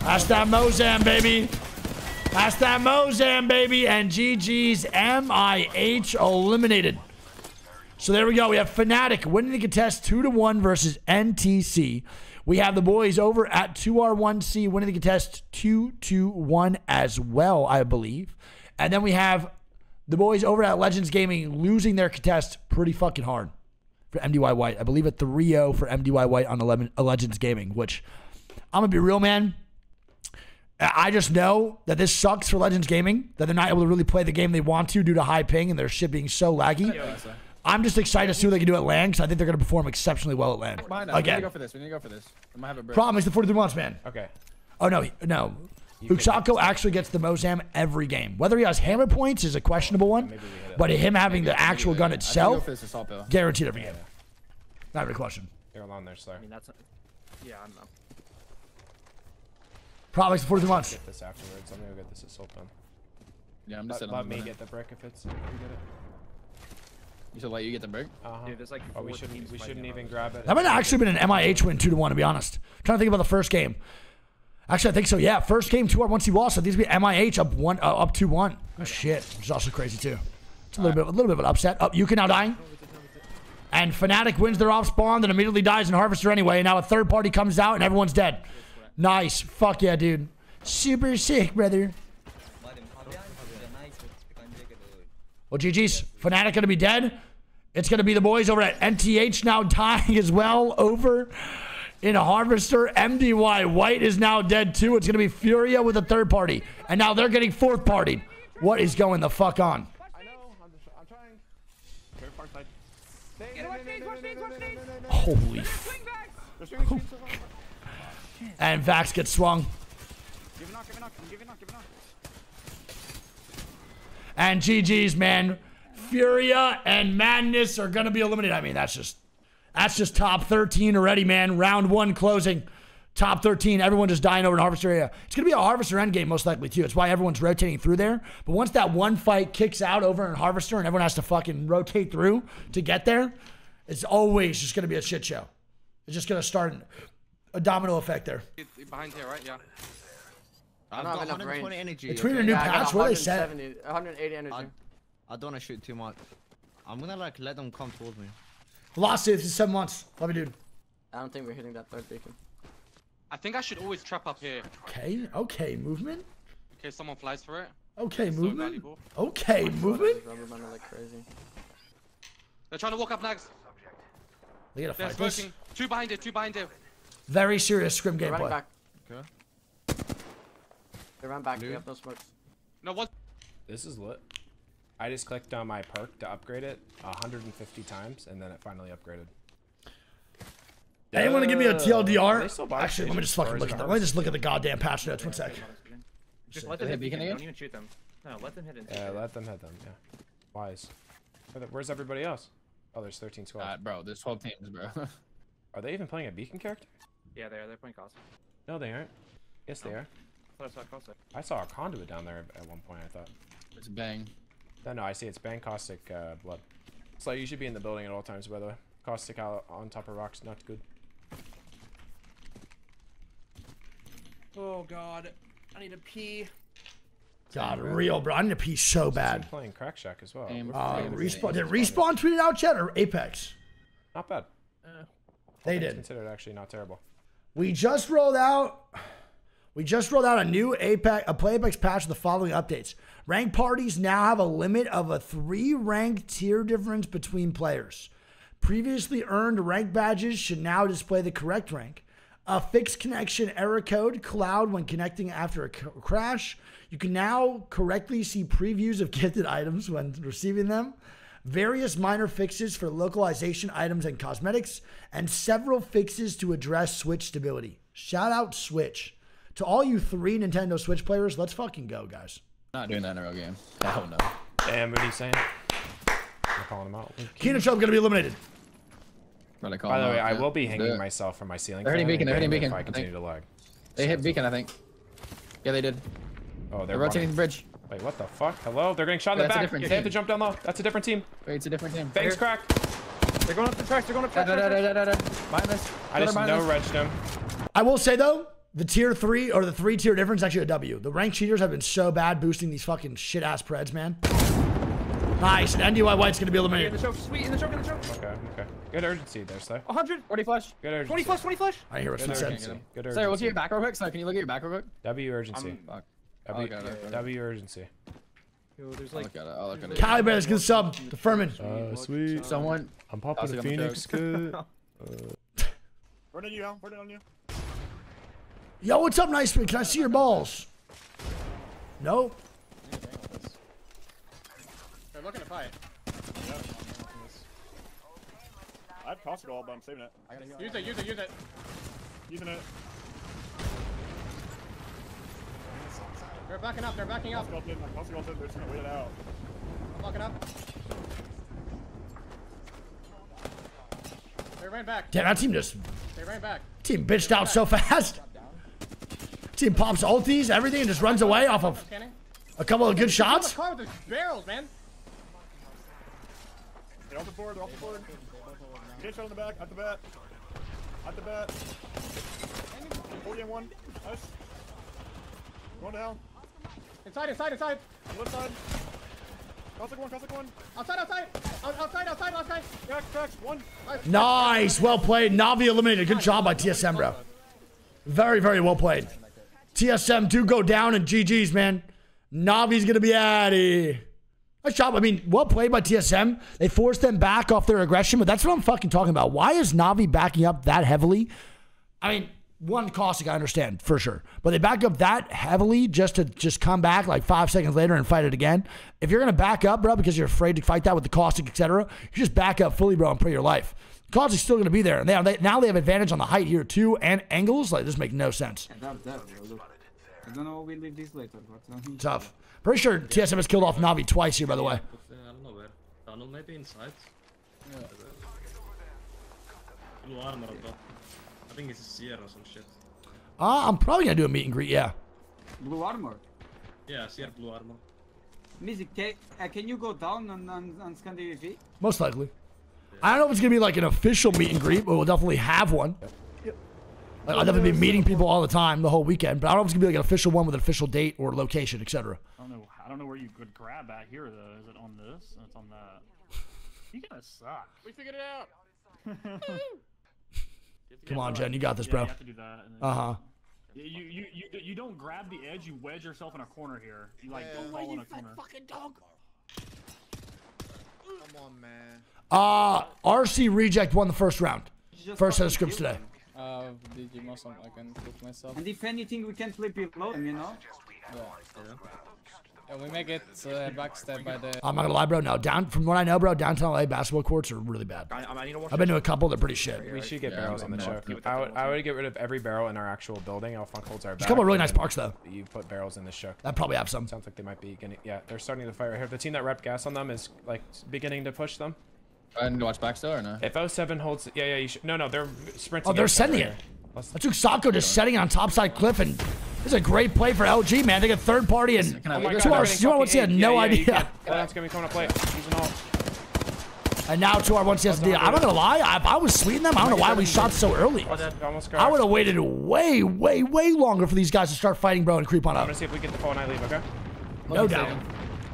That's that Mozam, baby. That's that Mozam, baby. And GG's, MIH eliminated. So there we go. We have Fnatic winning the contest 2-1 versus NTC. We have the boys over at 2R1C winning the contest 2-1 as well, I believe. And then we have the boys over at Legends Gaming losing their contest pretty fucking hard for MDY White. I believe a 3-0 for MDY White on Legends Gaming, which I'm going to be real, man. I just know that this sucks for Legends Gaming, that they're not able to really play the game they want to due to high ping and their shit being so laggy. I'm just excited to see what they can do at LAN because I think they're going to perform exceptionally well at LAN. Again. We need to go for this. I might have a break. Problem is the 43 months, man. Okay. Oh, no. No. Uksako actually gets the Mozam every game. Whether he has hammer points is a questionable one, but him having the actual gun itself, guaranteed every game. Not even a question. They're alone there, sir. I mean, that's a, yeah, I don't know. Probably for 43 months. Get this afterwards. I'm gonna get this assault gun. Yeah, I'm just sitting on the Let me get the brick if it's. If you get it. You should let you get the brick? Uh-huh. Dude, like oh, we shouldn't even grab it. That might have actually been an MIH win 2-1, to be honest. I'm trying to think about the first game. Actually, I think so. Yeah, first game 2R1C lost. So these would be MIH up 2-1. Oh shit, which is also crazy too. It's a little bit of an upset. Up, Yuka now dying, and Fnatic wins their off spawn, then immediately dies in Harvester anyway. And now a third party comes out and everyone's dead. Nice, fuck yeah, dude. Super sick, brother. Well, GG's. Fnatic gonna be dead. It's going to be the boys over at NTH now dying as well over in Harvester. MDY White is now dead too. It's going to be Furia with a third party. And now they're getting fourth partied. What is going the fuck on? I know. I'm trying. Third part side. Holy f... And Vax gets swung. Give it knock. And GG's, man. Furia and Madness are going to be eliminated. I mean, that's just top 13 already, man. Round one closing. Top 13. Everyone just dying over in Harvester area. It's going to be a Harvester endgame most likely, too. It's why everyone's rotating through there. But once that one fight kicks out over in Harvester and everyone has to fucking rotate through to get there, it's always just going to be a shit show. It's just going to start a domino effect there. It's behind here, right? Yeah. I don't have enough 120 energy. It's really a new patch. What they said. 180 energy. I don't want to shoot too much. I'm going to like let them come towards me. Velocity, this is 7 months. Love you, dude. I don't think we're hitting that third beacon. I think I should always trap up here. Okay, okay, movement. Okay, someone flies for it. Okay, it's movement. So okay, movement. Like crazy. They're trying to walk up next. They gotta fight this. Two behind it. Very serious scrim gameplay. Okay. They ran back. We have no smokes. No, what? This is lit. I just clicked on my perk to upgrade it 150 times, and then it finally upgraded. They want to give me a TLDR. Actually, let me just fucking look at them. Let me just look at the goddamn patch notes. 1 sec. Just let them hit beacon again. Don't even shoot them. No, let them hit it. Yeah, let them hit them. Yeah. Wise. Where's everybody else? Oh, there's 13 squads. Bro, there's 12 teams, bro. Are they even playing a beacon character? Yeah, they are. They're playing Caustic. No, they aren't. Yes, they are. I saw a conduit down there at one point, I thought. It's Bang. No, I see it's Bang, Caustic, Blood. So you should be in the building at all times, by the way. Caustic out on top of rocks, not good. Oh god, I need to pee. God, real bro, I need to pee so bad. Playing Crack Shack as well. Respawn. Did Respawn tweet it out yet, or Apex? Not bad. They did. Considered actually not terrible. We just rolled out a new Play Apex patch with the following updates. Ranked parties now have a limit of a 3 rank tier difference between players. Previously earned rank badges should now display the correct rank. A fixed connection error code cloud when connecting after a crash. You can now correctly see previews of gifted items when receiving them. Various minor fixes for localization items and cosmetics. And several fixes to address Switch stability. Shout out Switch. To all you 3 Nintendo Switch players, let's fucking go, guys. Not doing that in a real game. Hell no. Damn, what are you saying? I'm calling him out. Keenan Chubb gonna be eliminated. By the way, I will be hanging myself from my ceiling. They're hitting beacon. If I continue to lag. They hit beacon, I think. Yeah, they did. Oh, they're rotating the bridge. Wait, what the fuck? Hello? They're getting shot in the back. They have to jump down low. That's a different team. Wait, it's a different team. Bang's cracked. They're going up the tracks. Minus. I just no-regged him. I will say, though, the tier 3 or the 3 tier difference is actually a W. The rank cheaters have been so bad boosting these fucking shit ass preds, man. Nice. And NDY White's gonna be eliminated. In the choke. Okay. Good urgency there, Slay. 100. 40 flush. Good urgency. 20 flush. 20 flush. I hear what you said. Good urgency. Slay, look at your back real quick. Slay, can you look at your back real quick? W urgency. W urgency. Yo, there's like Caliber's gonna sub to Furman. Sweet. Someone. I'm popping a Phoenix. Good. Running on you. Yo, what's up, Nice Man? Can I see your balls? Nope. They're looking to fight. I have Caustic all, but I'm saving it. Use it. Using it. They're backing up. Caustic all said they're just gonna wait it out. I'm locking up. They ran back. Damn, that team just... They ran back. Team bitched out so fast. Team pops ulties, everything, and just runs away off of a couple of good shots. They're off the barrels, man. They're off the board. Get shot on the back. At the bat. 40-1. Nice. Going down. Inside. On the left side. Caustic one. Outside. Cracks. One. Nice. Well played. Navi eliminated. Good job by TSM, bro. Very, very well played. TSM do go down and GG's, man. Navi's gonna be out of here. Nice job. I mean, well played by TSM. They forced them back off their aggression, but that's what I'm fucking talking about. Why is Navi backing up that heavily? I mean, one Caustic, I understand, for sure. But they back up that heavily just to just come back like 5 seconds later and fight it again. If you're going to back up, bro, because you're afraid to fight that with the Caustic, etc., you just back up fully, bro, and play your life. Caustic's still going to be there. And now they have advantage on the height here, too, and angles. Like, this makes no sense. I don't know, we leave this later. But tough. Pretty sure TSM has killed off Navi twice here, by the way. But, I don't know where. Tunnel maybe inside. Yeah. Blue armor on top. I think it's a CR or some shit. I'm probably gonna do a meet and greet, yeah. Blue armor? Yeah, CR blue armor. Music, can you go down on Scandi VV? Most likely. Yeah. I don't know if it's gonna be like an official meet and greet, but we'll definitely have one. Yep. Like, I'll definitely be meeting people all the time, the whole weekend, but I don't know if it's gonna be like an official one with an official date or location, etc. I don't know where you could grab at here though. Is it on this? It's on that. You gotta suck. We figured it out. Come on, Jen, you got this, bro. Uh-huh. You don't grab the edge. You wedge yourself in a corner here. You like don't fall in a corner. Fucking dog. Come on, man. RC Reject won the first round. First set of scripts today. DG Muslim, I can flip myself. And if anything, we can flip it low, you know? Yeah. We may get backstabbed by the... I'm not gonna lie, bro. No, down from what I know, bro, downtown LA basketball courts are really bad. I've been to a couple. They're pretty shit. We should get barrels on the show. I would get rid of every barrel in our actual building. Our front holds are back. There's a couple of really nice parks, though. You put barrels in the show. That probably have some. Sounds like they might be getting... Yeah, they're starting to fight right here. The team that repped gas on them is, like, beginning to push them. I didn't watch back still or no? If 07 holds... Yeah, yeah, you should... No, no, they're sprinting. Oh, they're sending it. That's Uksako just setting it on topside cliff, and this is a great play for LG, man. They get third party and 2R1C had no idea. That's gonna be coming to play. And now 2R1C has the... I'm not gonna lie, if I was sweeting them, I don't know why we shot so early. I would have waited way, way, way longer for these guys to start fighting, bro, and creep on up. I'm gonna see if we get the phone I leave, okay? No doubt.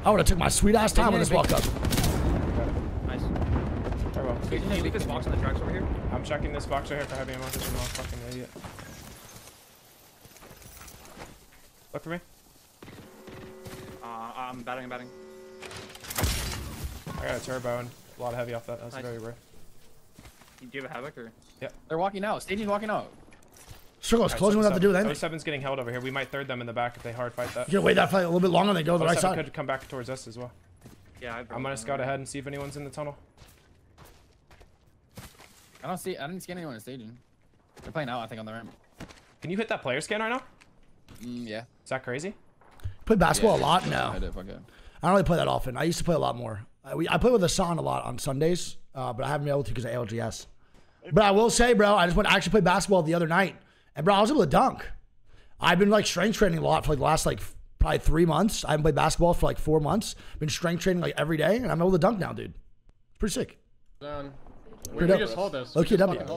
I would have took my sweet ass time on this walk up. Can you leave this box on the tracks over here? I'm checking this box right here for heavy ammo because I'm not a fucking idiot. Look for me. I'm batting. I got a turbo and a lot of heavy off that. That's nice. Very rare. Do you have a Havoc or? Yep. They're walking out. Staging's walking out. Circle's closing without to do with anything. 07's getting held over here. We might third them in the back if they hard fight that. You're gonna wait that fight a little bit longer and they go to the right side. Could come back towards us as well. Yeah, I'm gonna scout ahead and see if anyone's in the tunnel. I didn't see anyone in staging. They're playing out, I think, on the ramp. Can you hit that player scan right now? Yeah. Is that crazy? Play basketball a lot? No. I do, fuck it. I don't really play that often. I used to play a lot more. I play with Hassan a lot on Sundays, but I haven't been able to because of ALGS. But I will say, bro, I actually played basketball the other night. And, bro, I was able to dunk. I've been, like, strength training a lot for, like, the last, like, probably 3 months. I haven't played basketball for, like, 4 months. Been strength training, like, every day, and I'm able to dunk now, dude. It's pretty sick. We just hold this. Look, this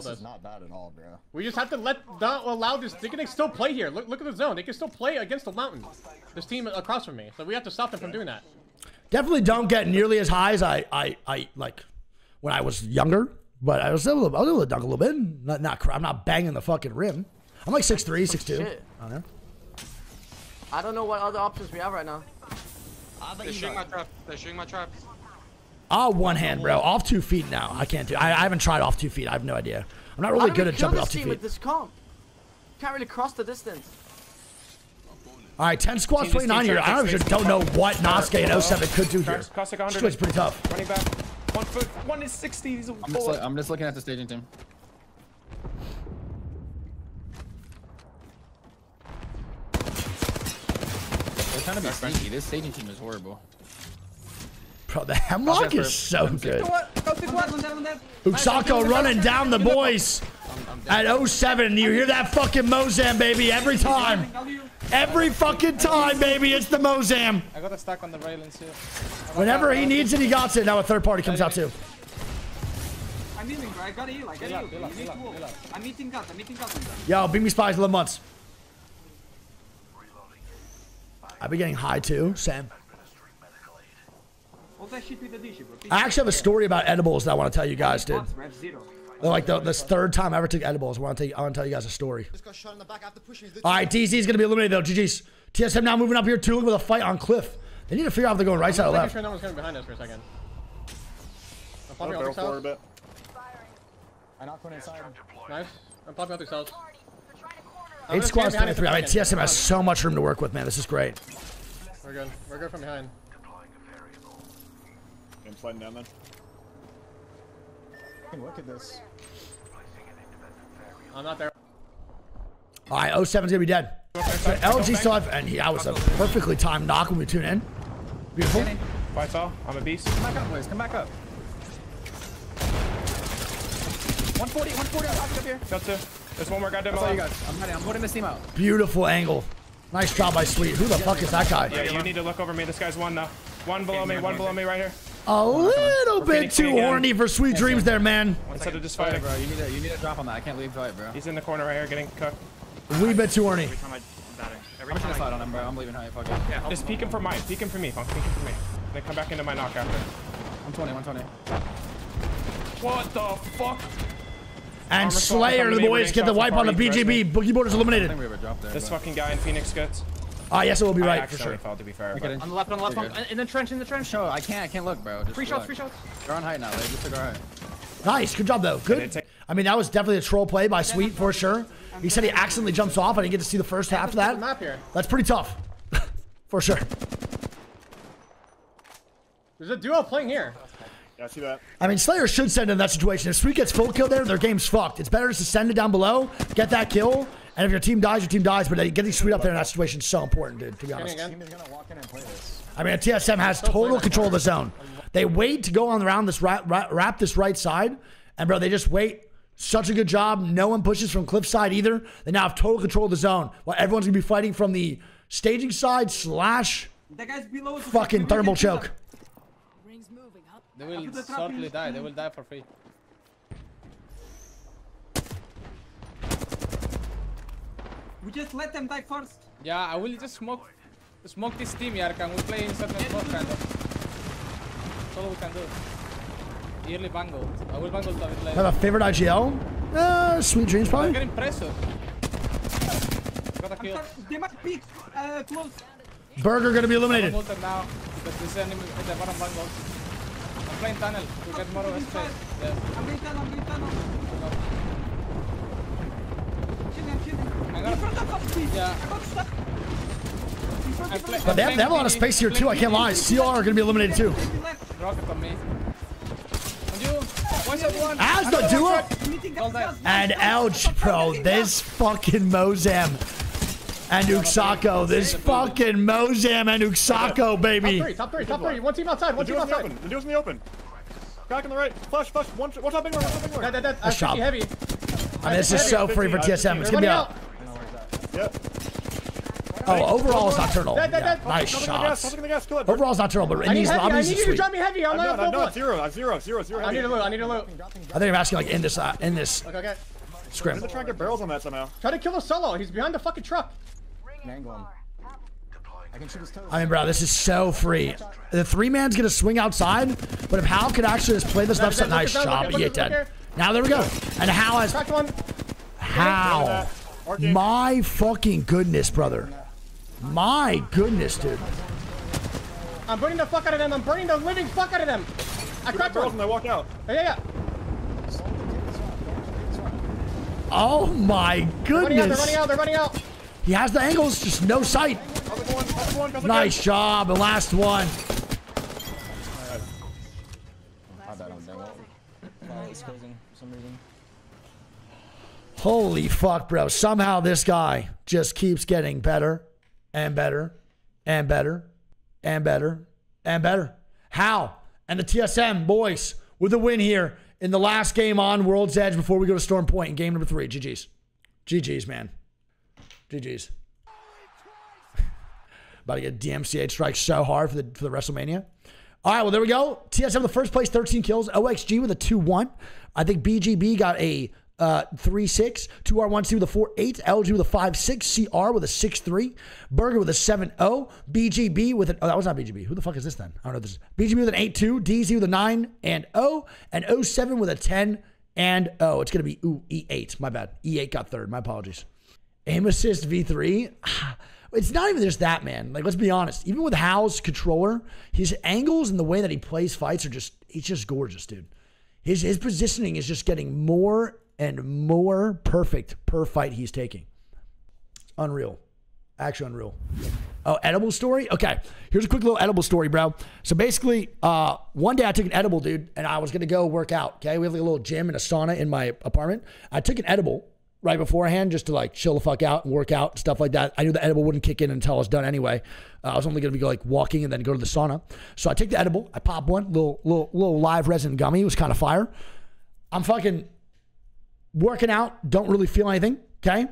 is not bad at all, bro. We just have to allow this. They can still play here. Look at the zone. They can still play against the mountain. This team across from me. So we have to stop them from doing that. Definitely don't get nearly as high as I like when I was younger. But I was able to dunk a little bit. I'm not banging the fucking rim. I'm like 6'3", 6'2". I don't know what other options we have right now. They're shooting my trap. Oh, one hand, bro. Off 2 feet now. I can't do it. I haven't tried off 2 feet. I have no idea. I'm not really good at jumping off 2 feet. With this comp? Can't really cross the distance. All right, 10 squads, 29 here. I honestly don't know what Nasuke and 07 could do here. This switch is pretty tough. Running back. 1 foot. One is 60. I'm just looking at the staging team. They're trying to be sneaky. This staging team is horrible. Bro, the hemlock is so good. Uksako running down the boys at 07. You hear that fucking Mozam, baby, every time. Every fucking time, baby, it's the Mozam. I got a stack on the railings here. Whenever he needs it, he got it. Now a third party comes out too. I'm healing, bro. I gotta heal. I gotta heal. I'm eating guts. Yo, beat me spies, 11 months. I've been getting high too, Sam. I actually have a story about edibles that I want to tell you guys, dude. Like this third time I ever took edibles. I want to tell you guys a story. All right, DZ is going to be eliminated, though. GG's. TSM now moving up here, too. Look at the fight on Cliff. They need to figure out if they're going right side or left. I'm sure no one's coming behind us for a second. I'm popping out the south. A bit. I'm not going inside. Nice. I'm popping out the south. 8 squads, 23. I mean, TSM has so much room to work with, man. This is great. We're good. We're good from behind. I'm sliding down then. Look at this. I'm not there. All right, 07's going to be dead. So LG still have, and that was a perfectly timed knock when we tune in. Beautiful. Fight all. I'm a beast. Come back up, please. Come back up. 140, 140. I'm popping up here. Got two. There's one more goddamn. I'm holding this team out. Beautiful angle. Nice job by Sweet. Who the fuck is that guy? Yeah, you need to look over me. This guy's one now. One below me. One below me right here. A little bit too horny for Sweet Dreams there, man. Instead of just fighting, bro. You need a drop on that. I can't leave fight, bro. He's in the corner right here getting cooked. We bet you, Ernie. I'm gonna slide on him, bro. I'm leaving how you fucking. Yeah, just peek him for mine. Peek him for me, Funk. Peek him for me. Then come back into my knock after. 120, 120. What the fuck? And Slayer, the boys get the wipe on the BGB. Boogie board is eliminated. This fucking guy in Phoenix gets. Ah, yes, it will be right for sure. On the left, on the left. In the trench, in the trench. No, I can't look, bro. Free shots, free shots. They're on height now. They just took our height. Nice, good job though. Good. I mean, that was definitely a troll play by Sweet for sure. He said he accidentally jumps off. I didn't get to see the first half of that. That's pretty tough. For sure. There's a duo playing here. Yeah, I see that. I mean, Slayer should send in that situation. If Sweet gets full kill there, their game's fucked. It's better just to send it down below, get that kill, and if your team dies, your team dies. But getting Sweet up there in that situation is so important, dude, to be honest. I mean, TSM has total control of the zone. They wait to go on around this, wrap this right side, and bro, they just wait. Such a good job. No one pushes from cliffside either. They now have total control of the zone. Well, everyone's gonna be fighting from the staging side / that guy's below fucking thermal choke. Rings moving up. They will shortly die. They will die for free. We just let them die first. Yeah, I will just smoke this team, Yark, and we'll play inside and smoke kind of. That's all we can do. Early bangle. I will bangle that with like. Have a favorite IGL? Sweet Dreams probably. I'm getting pressure. Got a kill. They might be close. Burger gonna be eliminated. I'm now because this enemy at the bottom bangle. I'm playing tunnel to get more of space. Yeah. I'm playing tunnel, I'm playing tunnel. I'm front of us, please. Yeah. I got stuck. But they have a lot of space here too, I can't lie. CR are gonna be eliminated too. Rocket on me. As the duo and Elch, bro, this fucking Mozam and Uksako, this fucking Mozam and Uksako, baby. Top three. One team outside. One team outside. The duo's in the open. Crack on the right. Flash. One top big one. That's heavy. And this is so free for TSM. It's gonna be out. Yep. Oh, overall is nocturnal. Nice shots. Overall is nocturnal, but in these lobbies, I need you to drop me heavy. I'm not on full zero. I'm zero. I need to loot. I think I'm asking like in this. Okay. Scrim. I'm trying to get barrels on that somehow. Try to kill a solo. He's behind the fucking truck. Mangle him. I mean, bro, this is so free. The three man's gonna swing outside, but if Hal could actually just play this left side, nice job. He ain't dead. Now there we go. And Hal has. Hal. My fucking goodness, brother. My goodness, dude. I'm burning the fuck out of them. I'm burning the living fuck out of them. I cracked one. They walked out. Yeah. Oh my goodness. They're running out. He has the angles, just no sight. Nice job. The last one. It's crazy for some reason. Holy fuck, bro. Somehow this guy just keeps getting better. And better, and better, and better, and better. How? And the TSM boys with a win here in the last game on World's Edge before we go to Storm Point in game number 3. GG's. GG's, man. GG's. About to get DMCA strike so hard for the WrestleMania. All right, well, there we go. TSM the first place, 13 kills. OXG with a 2-1. I think BGB got a 3-6, 2R1C with a 4-8, LG with a 5-6, CR with a 6-3, Burger with a 7-0, BGB with an, oh, that was not BGB. Who the fuck is this then? I don't know what this is. BGB with an 8-2, DZ with a 9-0, and 07 with a 10-0. It's going to be, ooh, E8. My bad. E8 got third. My apologies. Aim assist V3. It's not even just that, man. Like, let's be honest. Even with Hal's controller, his angles and the way that he plays fights are just, it's just gorgeous, dude. His positioning is just getting more and more perfect per fight he's taking. It's unreal. Actually unreal. Oh, edible story? Okay. Here's a quick little edible story, bro. So basically, one day I took an edible, dude, and I was going to go work out, okay? We have like a little gym and a sauna in my apartment. I took an edible right beforehand just to like chill the fuck out and work out, stuff like that. I knew the edible wouldn't kick in until I was done anyway. I was only going to be like walking and then go to the sauna. So I take the edible. I pop one, little live resin gummy. It was kind of fire. I'm fucking working out. Don't really feel anything, okay?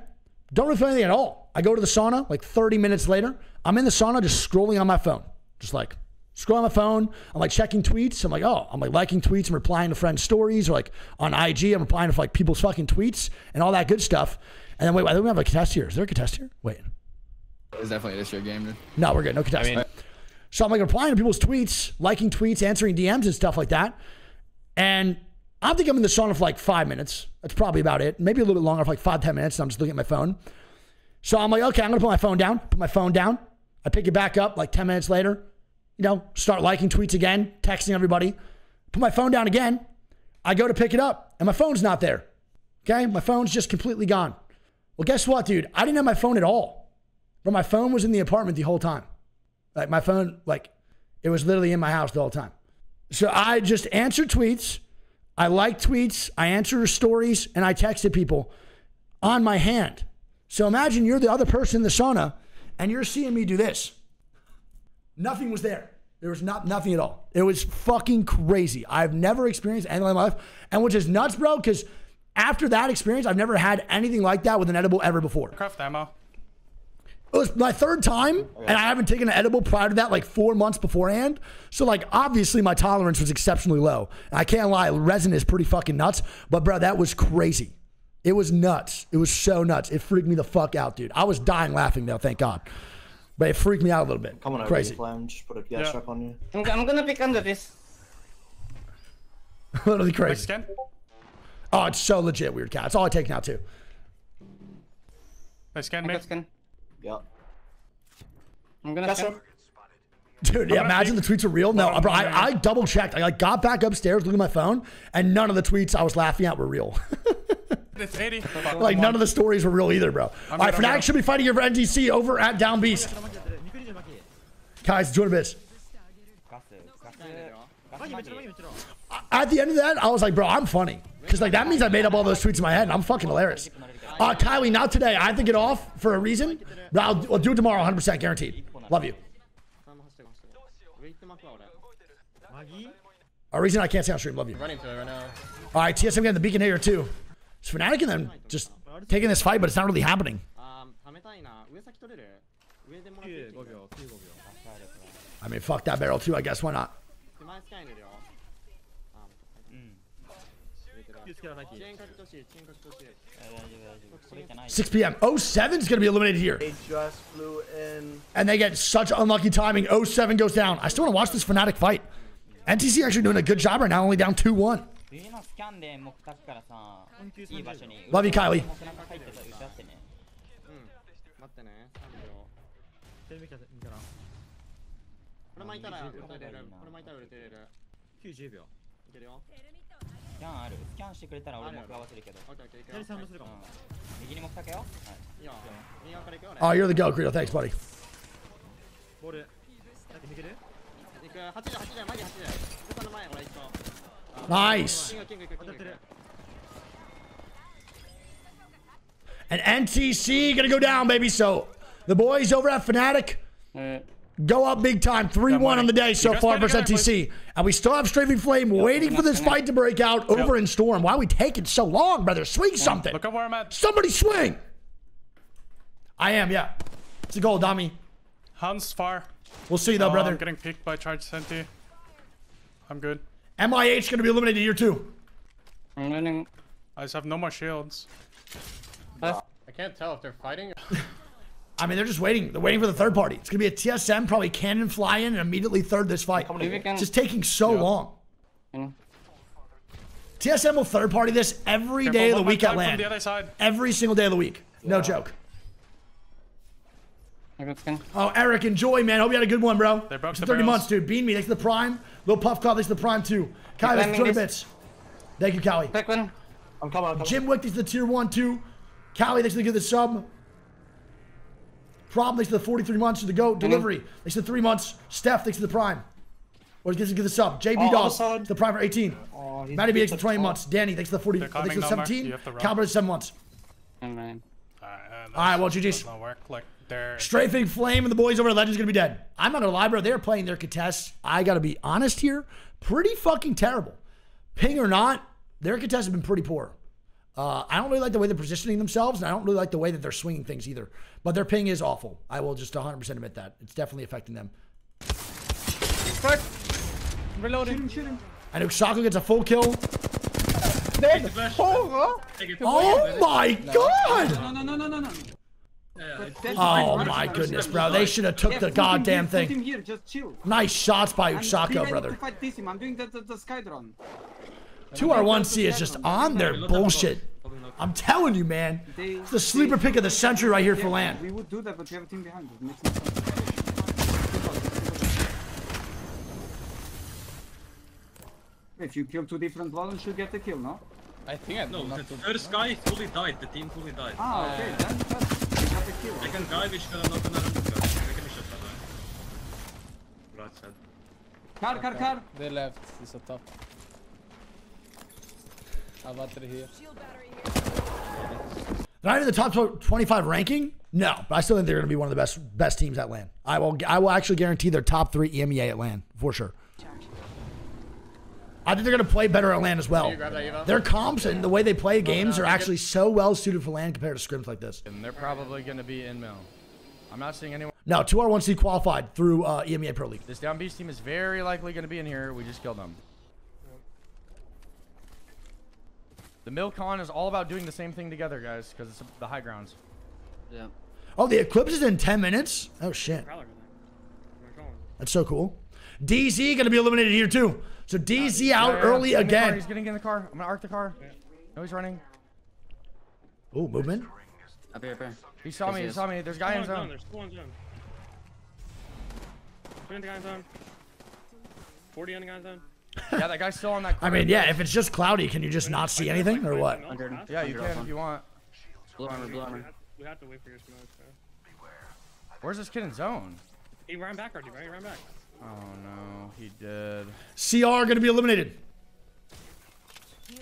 Don't really feel anything at all. I go to the sauna like 30 minutes later. I'm in the sauna just scrolling on my phone. Just like scrolling on my phone. I'm like checking tweets. I'm like, oh, I'm like liking tweets. I'm replying to friends' stories, or like on IG, I'm replying to like people's fucking tweets and all that good stuff. And then wait, I think we have a contest here. Is there a contest here? Wait. It's definitely this year game, dude. No, we're good. No contest. I mean, so I'm like replying to people's tweets, liking tweets, answering DMs and stuff like that. And I think I'm in the sauna for like 5 minutes. That's probably about it. Maybe a little bit longer, for like 5-10 minutes. And I'm just looking at my phone. So I'm like, okay, I'm gonna put my phone down. Put my phone down. I pick it back up like 10 minutes later, you know, start liking tweets again, texting everybody, put my phone down again. I go to pick it up and my phone's not there. Okay. My phone's just completely gone. Well, guess what, dude? I didn't have my phone at all, but my phone was in the apartment the whole time. Like my phone, like it was literally in my house the whole time. So I just answered tweets. I liked tweets. I answered stories and I texted people on my hand. So imagine you're the other person in the sauna and you're seeing me do this. Nothing was there. There was nothing at all. It was fucking crazy. I've never experienced anything in my life. And which is nuts, bro, because after that experience, I've never had anything like that with an edible ever before. Craft ammo. It was my third time, and I haven't taken an edible prior to that, like 4 months beforehand. So, like, obviously my tolerance was exceptionally low. I can't lie, resin is pretty fucking nuts. But, bro, that was crazy. It was nuts. It was so nuts. It freaked me the fuck out, dude. I was dying laughing, though, thank God. But it freaked me out a little bit. Come on, crazy. Lounge, put a gas strap on you. I'm gonna pick under this. Literally crazy. Oh, it's so legit, weird cat. That's all I take now, too. I scan, mate. Yeah. I'm gonna scan. Dude, yeah, imagine the tweets are real. No, bro, I double checked. I like got back upstairs, looked at my phone, and none of the tweets I was laughing at were real. It's 80. Like none of the stories were real either, bro. All right, Fnatic should be fighting over NTC over at Down Beast. Guys, join us. At the end of that, I was like, bro, I'm funny. Because like that means I made up all those tweets in my head and I'm fucking hilarious. Kylie, not today. I think it off for a reason. But I'll do it tomorrow, 100% guaranteed. Love you. A reason I can't stay on stream, love you. All right, TSM getting the beacon here too. It's Fnatic and them just taking this fight, but it's not really happening. I mean, fuck that barrel too, I guess. Why not? Mm. 6 p.m. 07's gonna be eliminated here. They just flew in. And they get such unlucky timing. 07 goes down. I still want to watch this Fnatic fight. NTC actually doing a good job right now, only down 2-1. Love you, Kylie. Oh, you're the go, Crypto. Thanks, buddy. Nice. And NTC gonna go down, baby. So the boys over at Fnatic go up big time. 3-1 on the day so far versus NTC. And we still have Strafing Flame waiting for this fight to break out over in Storm. Why are we taking so long, brother? Swing something. Look up where I'm at. Somebody swing. I am, yeah. It's a goal, dummy. Hans far. We'll see though, brother. I'm getting picked by Charge Senti. I'm good. MIH gonna be eliminated here too. I just have no more shields. I can't tell if they're fighting. I mean, they're just waiting. They're waiting for the third party. It's gonna be a TSM, probably cannon fly in and immediately third this fight. It's just taking so long. TSM will third party this every day of the week at LAN. Every single day of the week. No joke. Everything. Oh, Eric, enjoy, man. Hope you had a good one, bro. They're 30 barrels. Months, dude. Bean me. Thanks to the prime. Little Puff Cop. Thanks to the prime, too. Kai, thanks for 20 bits. Thank you, Callie. Quick one. I'm coming. Jim Wick, thanks to the tier 1, 2. Callie, thanks to the sub. Problem, thanks to the 43 months. To the GOAT. Delivery, thanks to the 3 months. Steph, thanks to the prime. Or thanks to the sub. JB Dog, the prime for 18. Oh, Matty B, thanks to the 20 months. Danny, thanks to the 40. Thanks to the 17. Calvert, 7 months. Alright, well, GG's. Like, Strafing Flame and the boys over at Legends gonna be dead. I'm not gonna lie, bro. They're playing their contests. I gotta be honest here. Pretty fucking terrible. Ping or not, their contests have been pretty poor. I don't really like the way they're positioning themselves, and I don't really like the way that they're swinging things either. But their ping is awful. I will just 100% admit that. It's definitely affecting them. Start. Reloading. Shoot him. And Uksako gets a full kill. Oh my god! No. Oh my goodness, bro. They should have took the goddamn thing. Nice shots by Uksako, brother. 2R1C is just on their bullshit. I'm telling you, man. It's the sleeper pick of the century right here for land. We would do that, but you have a team behind us. If you kill two different Bloodhounds, you get the kill, no? I think I know. No, the first guy fully died. The team fully died. Ah, okay. Then you got the kill. Second guy, which not another guy. Second shot that guy. Right side. Car. They left. It's a top. A battery here. Shield battery here. They're not in the top 25 ranking? No, but I still think they're going to be one of the best teams at LAN. I will actually guarantee they're top 3 EMEA at LAN, for sure. I think they're going to play better at LAN as well. Their comps and the way they play games are actually so well suited for LAN compared to scrims like this. And they're probably going to be in mil. I'm not seeing anyone. No, 2R1C qualified through EMEA Pro League. This Down Beast team is very likely going to be in here. We just killed them. The Milcon is all about doing the same thing together, guys, because it's the high grounds. Yeah. Oh, the Eclipse is in 10 minutes? Oh, shit. That's so cool. DZ going to be eliminated here, too. So DZ out early again. He's getting in the car. I'm going to arc the car. Yeah. No, he's running. Oh, movement. Up here, up here. He saw me. He saw me. There's a guy in zone. There's one zone. 20 in the guy's zone. 40 on the guy's zone. Yeah, that guy's still on that corner. I mean, yeah, if it's just cloudy, can you just not see anything or what? 100. Yeah, you can if you want. Blue armor, blue armor. We have to wait for your smoke, so. Where's this kid in zone? He ran back already, right? He ran back. Oh no, he did. CR gonna be eliminated. Can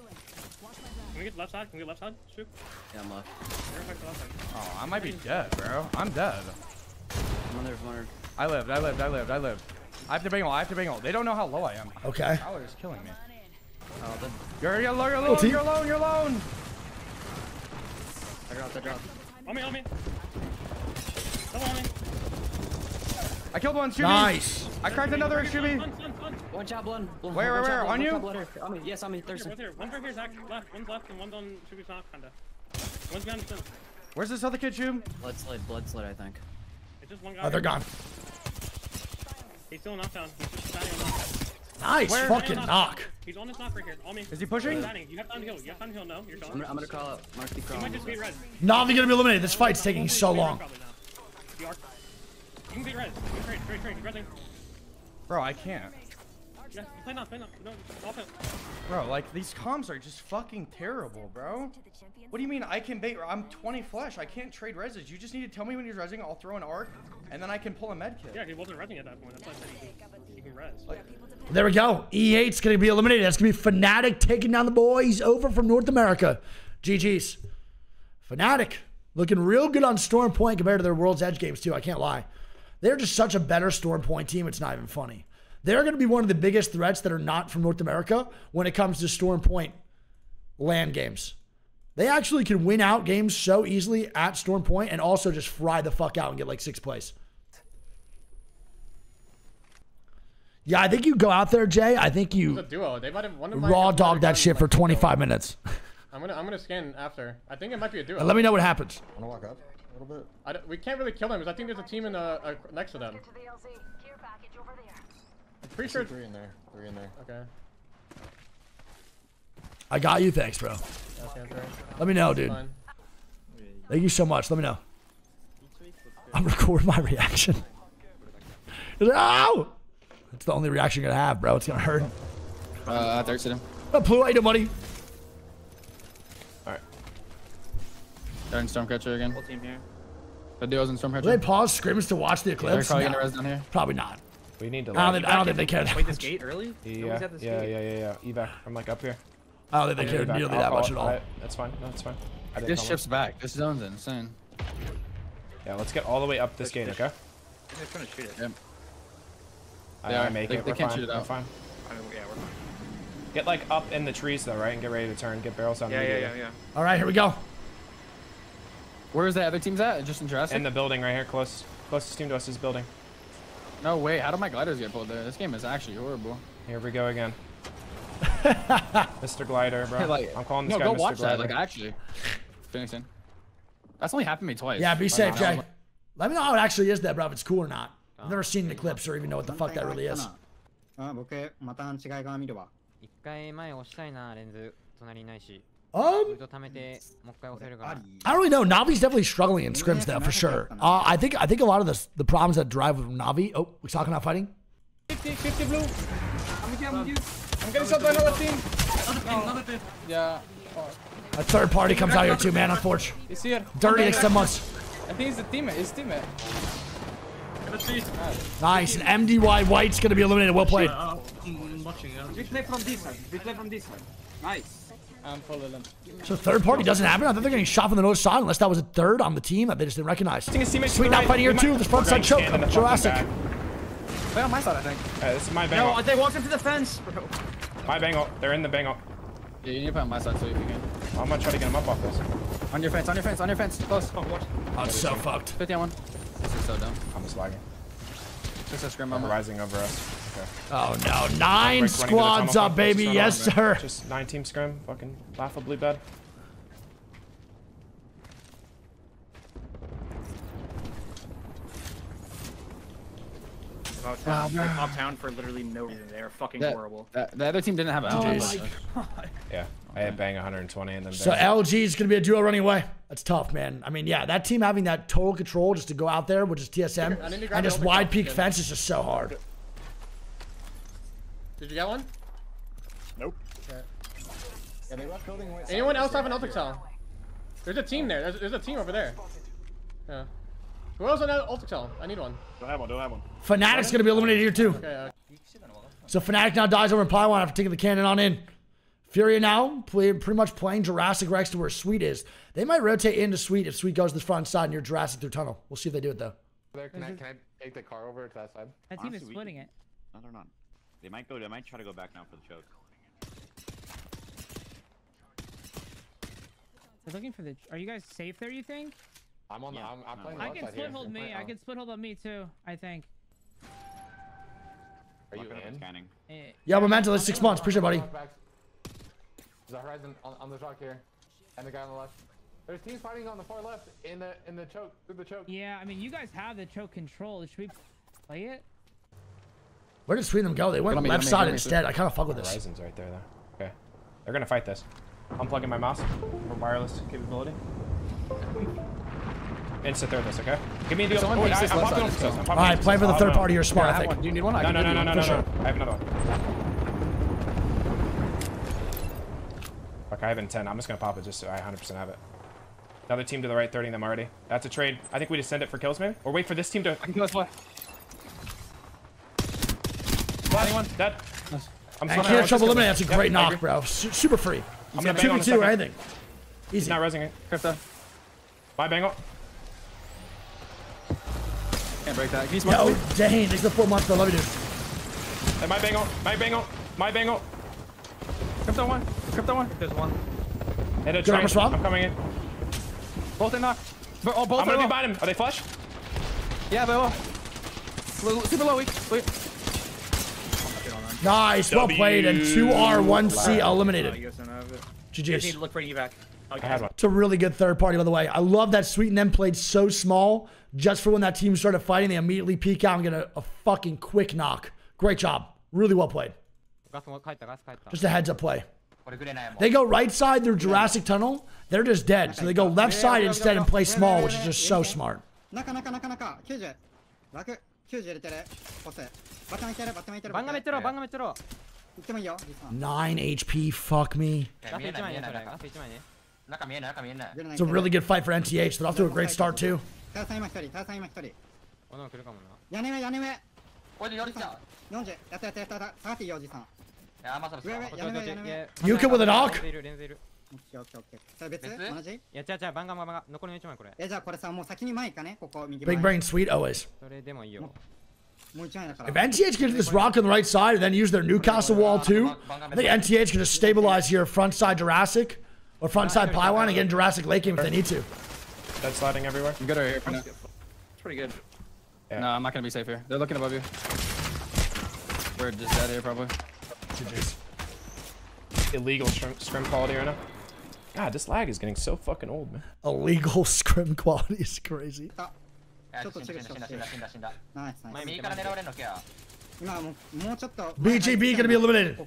we get left side? Can we get left side? Shoot. Yeah, I'm left. Oh, I might be dead, bro. I'm dead. I'm on there, I lived. I have to bingle, They don't know how low I am. Okay. Power is killing me. Oh, then. You're alone. I dropped. On me. Come on me. I killed one, 2B. Nice. I cracked another, 2B. One shot, Blun. Where? On you? On me. Yes, on me. There's one right here, Zach. Left. One's left, and one's on 2B's knock, kinda. One's behind the fence. Where's this other kid, Shub? Blood slid, I think. It's just one guy. Oh, they're gone. He's still knocked down. He's just standing on knock. Nice fucking knock. He's on his knock right here. On me. Is he pushing? You have time to heal. No, you're shot. I'm gonna call out. He might just be red. Navi gonna be eliminated. This fight's taking so long. You can be red. You're red. Bro, I can't. Yeah, play not. No, bro, like, these comms are just fucking terrible, bro. What do you mean I can bait? I'm 20 flesh. I can't trade reses. You just need to tell me when you're resing. I'll throw an arc, and then I can pull a med kit. Yeah, he wasn't resing at that point. That's why he can res. Like, there we go. E8's going to be eliminated. That's going to be Fnatic taking down the boys over from North America. GG's. Fnatic looking real good on Storm Point compared to their World's Edge games, too. I can't lie. They're just such a better Storm Point team, it's not even funny. They're going to be one of the biggest threats that are not from North America when it comes to Storm Point LAN games. They actually can win out games so easily at Storm Point and also just fry the fuck out and get like 6th place. Yeah, I think you go out there, Jay. I think you duo. They might have raw dog that shit for 25 minutes. I'm gonna scan after. I think it might be a duo. And let me know what happens. I'm gonna walk up. A little bit. We can't really kill them because I think there's a team in next to them. I'm pretty sure three in there. Okay. I got you. Thanks, bro. Okay, let me know, dude. Thank you so much. Let me know. I'm recording my reaction. He's like, ow! It's the only reaction you're gonna have, bro. It's gonna hurt. I thirsted him. I blew out your money. Alright. Starting Stormcatcher again. Whole team here. The duo's in Stormcatcher. Will they pause scrims to watch the eclipse? They're probably gonna res down here. Probably not. We need to. I don't think they care. Wait, this gate early? Yeah. At this gate? Evac. I'm like up here. I don't think they care nearly that much at all. Right. That's fine. No, that's fine. This ship's back. This zone's insane. Yeah, let's get all the way up this gate, okay? They're trying to shoot it. Yep. They can't shoot it out. Fine. Yeah, we're fine. Get like up in the trees though, right? And get ready to turn. Get barrels down. Yeah. All right, here we go. Where's the other teams at? Just in Jurassic? In the building right here, close. Closest team to us is building. No way, how do my gliders get pulled there? This game is actually horrible. Here we go again. Mr. Glider, bro. Like, I'm calling this guy Mr. Glider. No, go watch that, like actually. Phoenix in. That's only happened to me twice. Yeah, be safe, Jay. Let me know how it actually is that, bro, if it's cool or not. I've never seen an eclipse or even know what the fuck that really is. I don't really know. Navi's definitely struggling in scrims though, for sure. I think a lot of the problems that drive with Navi. Oh, we're talking about fighting. 50 blue. I'm getting shot by another team. Another team. Yeah. Oh. A third party comes out here too, man. Unfortunately. He's here. Dirty except much. I think he's a teammate. His teammate. Nice, and MDY White's gonna be eliminated. Well played. We play from this side. Nice. I'm following them. So third party doesn't happen. I think they're getting shot from the north side, unless that was a third on the team that they just didn't recognize. Sweet, now fighting here too. This front side choke. Jurassic. They're on my side, I think. This is my bangle. No, they walked into the fence, bro. My bangle. They're in the bangle. Yeah, you need to put on my side so you can. I'm gonna try to get them up off this. On your fence. Close. Oh, watch. Oh, it's so fucked. 50 on one. This is so dumb. I'm just lagging. Just a scrim. I'm rising over us. Okay. Oh no, 9 squads up, baby. Yes, sir. Just 9 team scrim. Fucking laughably bad. Wow, bro. Top town for literally no reason. They're fucking horrible. The other team didn't have an LG. Oh my god. Yeah, I had bang 120 and then. So LG is gonna be a duo running away. That's tough, man. I mean, yeah, that team having that total control just to go out there, which is TSM, and just wide peak fence is just so hard. Did you get one? Nope. Okay. Yeah, they left building. Anyone else have an Ultic Cell? There's a team there. There's a team over there. Yeah. Who else on that Ultic Cell? I need one. Don't have one. Fnatic's gonna be eliminated here too. Okay, so Fnatic now dies over in Pylon after taking the cannon on in. Furia now pretty much playing Jurassic Rex to where Sweet is. They might rotate into Sweet if Sweet goes to the front side near Jurassic through tunnel. We'll see if they do it though. Can I take the car over to that side? That team is splitting it. No, they're not. They might try to go back now for the choke. They're looking for the. Are you guys safe there? You think? I'm on the. I'm playing. I can split hold me. I can split hold on me too. I think. Are you in? Yeah, momentum. It's 6 months. Appreciate it, buddy. There's a horizon on the truck here, and the guy on the left. There's teams fighting on the far left in the choke through the choke. Yeah, I mean you guys have the choke control. Should we play it? Where did Sweden go? They went left side instead. I kind of fuck with this. Horizon's right there though. Okay, they're gonna fight this. I'm plugging my mouse for wireless capability. Instant third this, okay? Give me a deal. All right, play for the third party. You're smart, I think. Do you need one? No. I have another one. Fuck, I have in 10. I'm just gonna pop it just so I 100% have it. Another team to the right, 30 them already. That's a trade. I think we just send it for kills, maybe? Or wait for this team to. I can kill us left. Anyone? Dead. I'm sorry. Trouble eliminating. That's a great knock, bro. Super free. I'm gonna 2v2 or anything. He's not resing it. Crypto. Bye, Bangle. Can't break that. He's no, dang. There's the 4 months. I love you, dude. Hey, my Bangle. Crypto one. There's one. And a swap. I'm coming in. Both are knocked. Oh, both I'm gonna be behind him. Are they flush? Yeah, they're low. Super low weak. Nice. Well played. And 2R1C eliminated. GG's. You need to look for an evac. Okay. It's a really good third party, by the way. I love that Sweet and them played so small. Just for when that team started fighting, they immediately peek out and get a fucking quick knock. Great job. Really well played. Just a heads up play. They go right side through Jurassic Tunnel. They're just dead. So they go left side instead and play small, which is just so smart. 中90楽90入れてる押せバッタンいけるバッタンいけるバンガメってろバンガメってろ行ってもいいよ9 HP fuck me ラフ1枚ねそれラフ1枚ね中見えない中見えない It's a really good fight for NTH they're off to a great start too ターさん今一人ターさん今一人この来るかもな屋根上屋根上これで40来た40やったやったやった下がっていいよおじさん Yuka with a knock. Big brain, sweet always. If NTH can get this rock on the right side and then use their Newcastle wall too, I think NTH can just stabilize here front side Jurassic or front side pylon and get in Jurassic late game if they need to. Dead sliding everywhere. I'm good right here for now. It's pretty good. Yeah. No, I'm not gonna be safe here. They're looking above you. We're just dead here probably. Illegal scrim quality right now. God, this lag is getting so fucking old, man. Illegal scrim quality is crazy. BGB gonna be eliminated.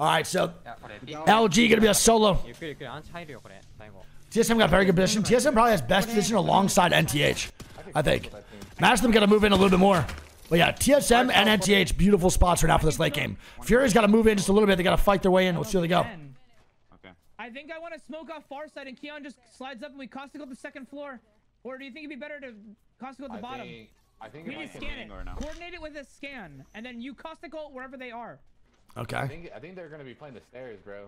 Alright, so LG gonna be a solo. TSM got very good position. TSM probably has best position alongside NTH, I think. Matchthem's gonna move in a little bit more. But yeah, TSM and NTH, beautiful spots right now for this late game. Fury's got to move in just a little bit. They got to fight their way in. We'll see how they go. Okay. I think I want to smoke off far side, and Keon just slides up, and we Caustic up the second floor. Or do you think it'd be better to Caustic up the bottom? I think we need to scan it. Coordinate it with a scan, and then you Caustic ult wherever they are. Okay. I think they're going to be playing the stairs, bro.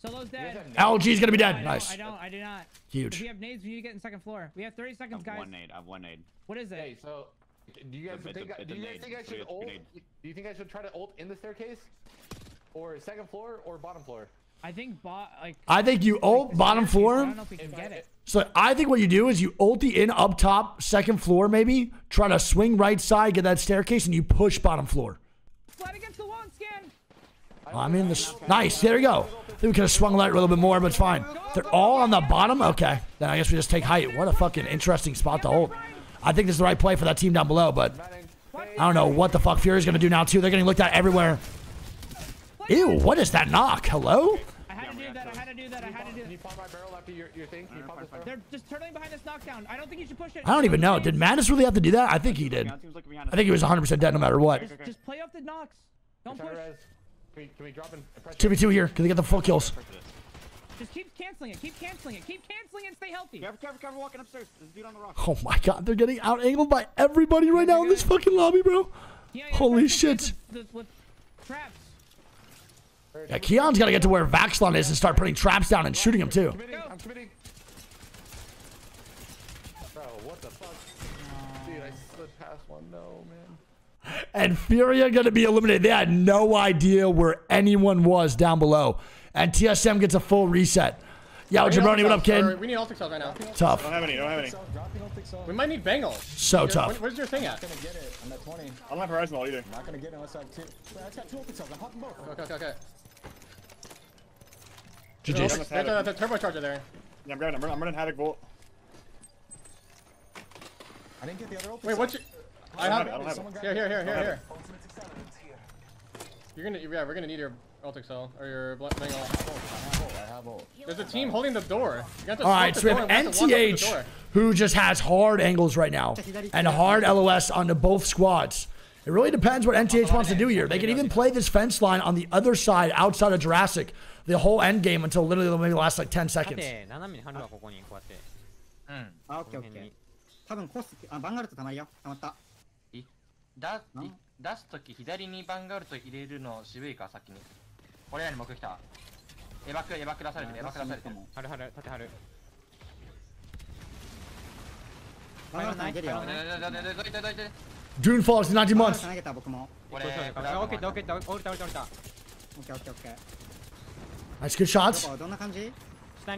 Solo's dead. LG's going to be dead. Nice. I do not. Huge. If we have nades, we need to get in second floor. We have 30 seconds, guys. I have one nade. What is it? Hey, so... Do you guys think I should try to ult in the staircase, or second floor, or bottom floor? I think you ult bottom floor. So I think what you do is you ult the in up top, second floor maybe. Try to swing right side, get that staircase, and you push bottom floor. Slide against the wall and scan. I'm in the nice. There we go. I think we could have swung that a little bit more, but it's fine. They're all on the bottom. Okay, then I guess we just take height. What a fucking interesting spot to ult. I think this is the right play for that team down below, but I don't know what the fuck Fury's going to do now, too. They're getting looked at everywhere. Ew, what is that knock? Hello? I had to do that. Can you pop my barrel after your thing? They're just turtling behind this knockdown. I don't think you should push it. I don't even know. Did Mattis really have to do that? I think he did. I think he was 100% dead no matter what. Just play off the knocks. Don't push. Can we drop in? 2v2 here. Can they get the full kills? Just keep canceling it, and stay healthy. Cover, walking upstairs. There's a dude on the rock. Oh my god, they're getting out-angled by everybody right now in this fucking lobby, bro. Yeah, holy shit. With traps. Yeah, Keon's gotta get to where Vaxlon is and start putting traps down and shooting him, too. I'm committing. Bro, what the fuck? Dude, I slid past one. No, man. And Furia gonna be eliminated. They had no idea where anyone was down below. And TSM gets a full reset. Yo, Jabroni, what up, kid? We need all cells right now. Tough. Don't have any. We might need Bengal. So tough. Where's your thing at? I'm not gonna get it. I'm at 20. I don't have Horizon Ball either. I'm not gonna get it unless I have two. I just got two ulti cells. I'm hopping both. Okay. GG's. There's a turbocharger there. Yeah, I'm grabbing it. I'm running Havoc Bolt. I didn't get the other ulti. Wait, what's your... I don't have it. Here. We're gonna need your... Cell, or your I have ult. There's a team holding the door. Alright, so we have NTH who just has hard angles right now and a hard LOS onto both squads. It really depends what NTH wants to do here. They can even play this fence line on the other side outside of Jurassic the whole end game until literally maybe the last like 10 seconds. Dune falls in 90 months. Okay. Nice, good shots. Oh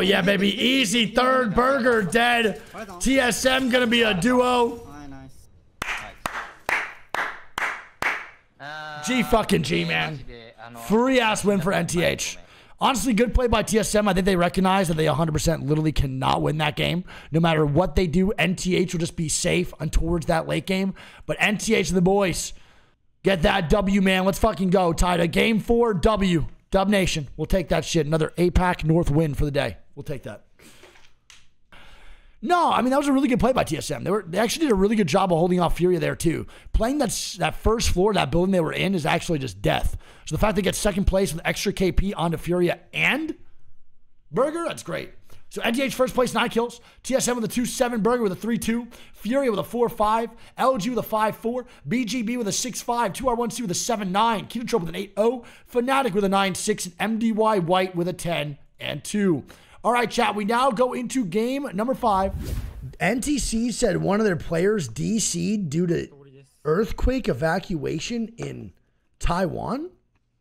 yeah, baby. Easy third burger dead. TSM gonna be a duo. G fucking G, man. Free ass win for NTH. Honestly, good play by TSM. I think they recognize that they 100% literally cannot win that game. No matter what they do, NTH will just be safe and towards that late game. But NTH and the boys, get that W, man. Let's fucking go. Tied to game 4, W. Dub Nation. We'll take that shit. Another APAC North win for the day. We'll take that. No, I mean, that was a really good play by TSM. They actually did a really good job of holding off Furia there, too. Playing that first floor, that building they were in, is actually just death. So the fact they get second place with extra KP onto Furia and Burger, that's great. So NTH first place, 9 kills. TSM with a 2-7. Burger with a 3-2. Furia with a 4-5. LG with a 5-4. BGB with a 6-5. 2R1C with a 7-9. Ketotrope with an 8-0. Fnatic with a 9-6. And MDY White with a 10-2. All right, chat, we now go into game number 5. NTC said one of their players DC'd due to earthquake evacuation in Taiwan?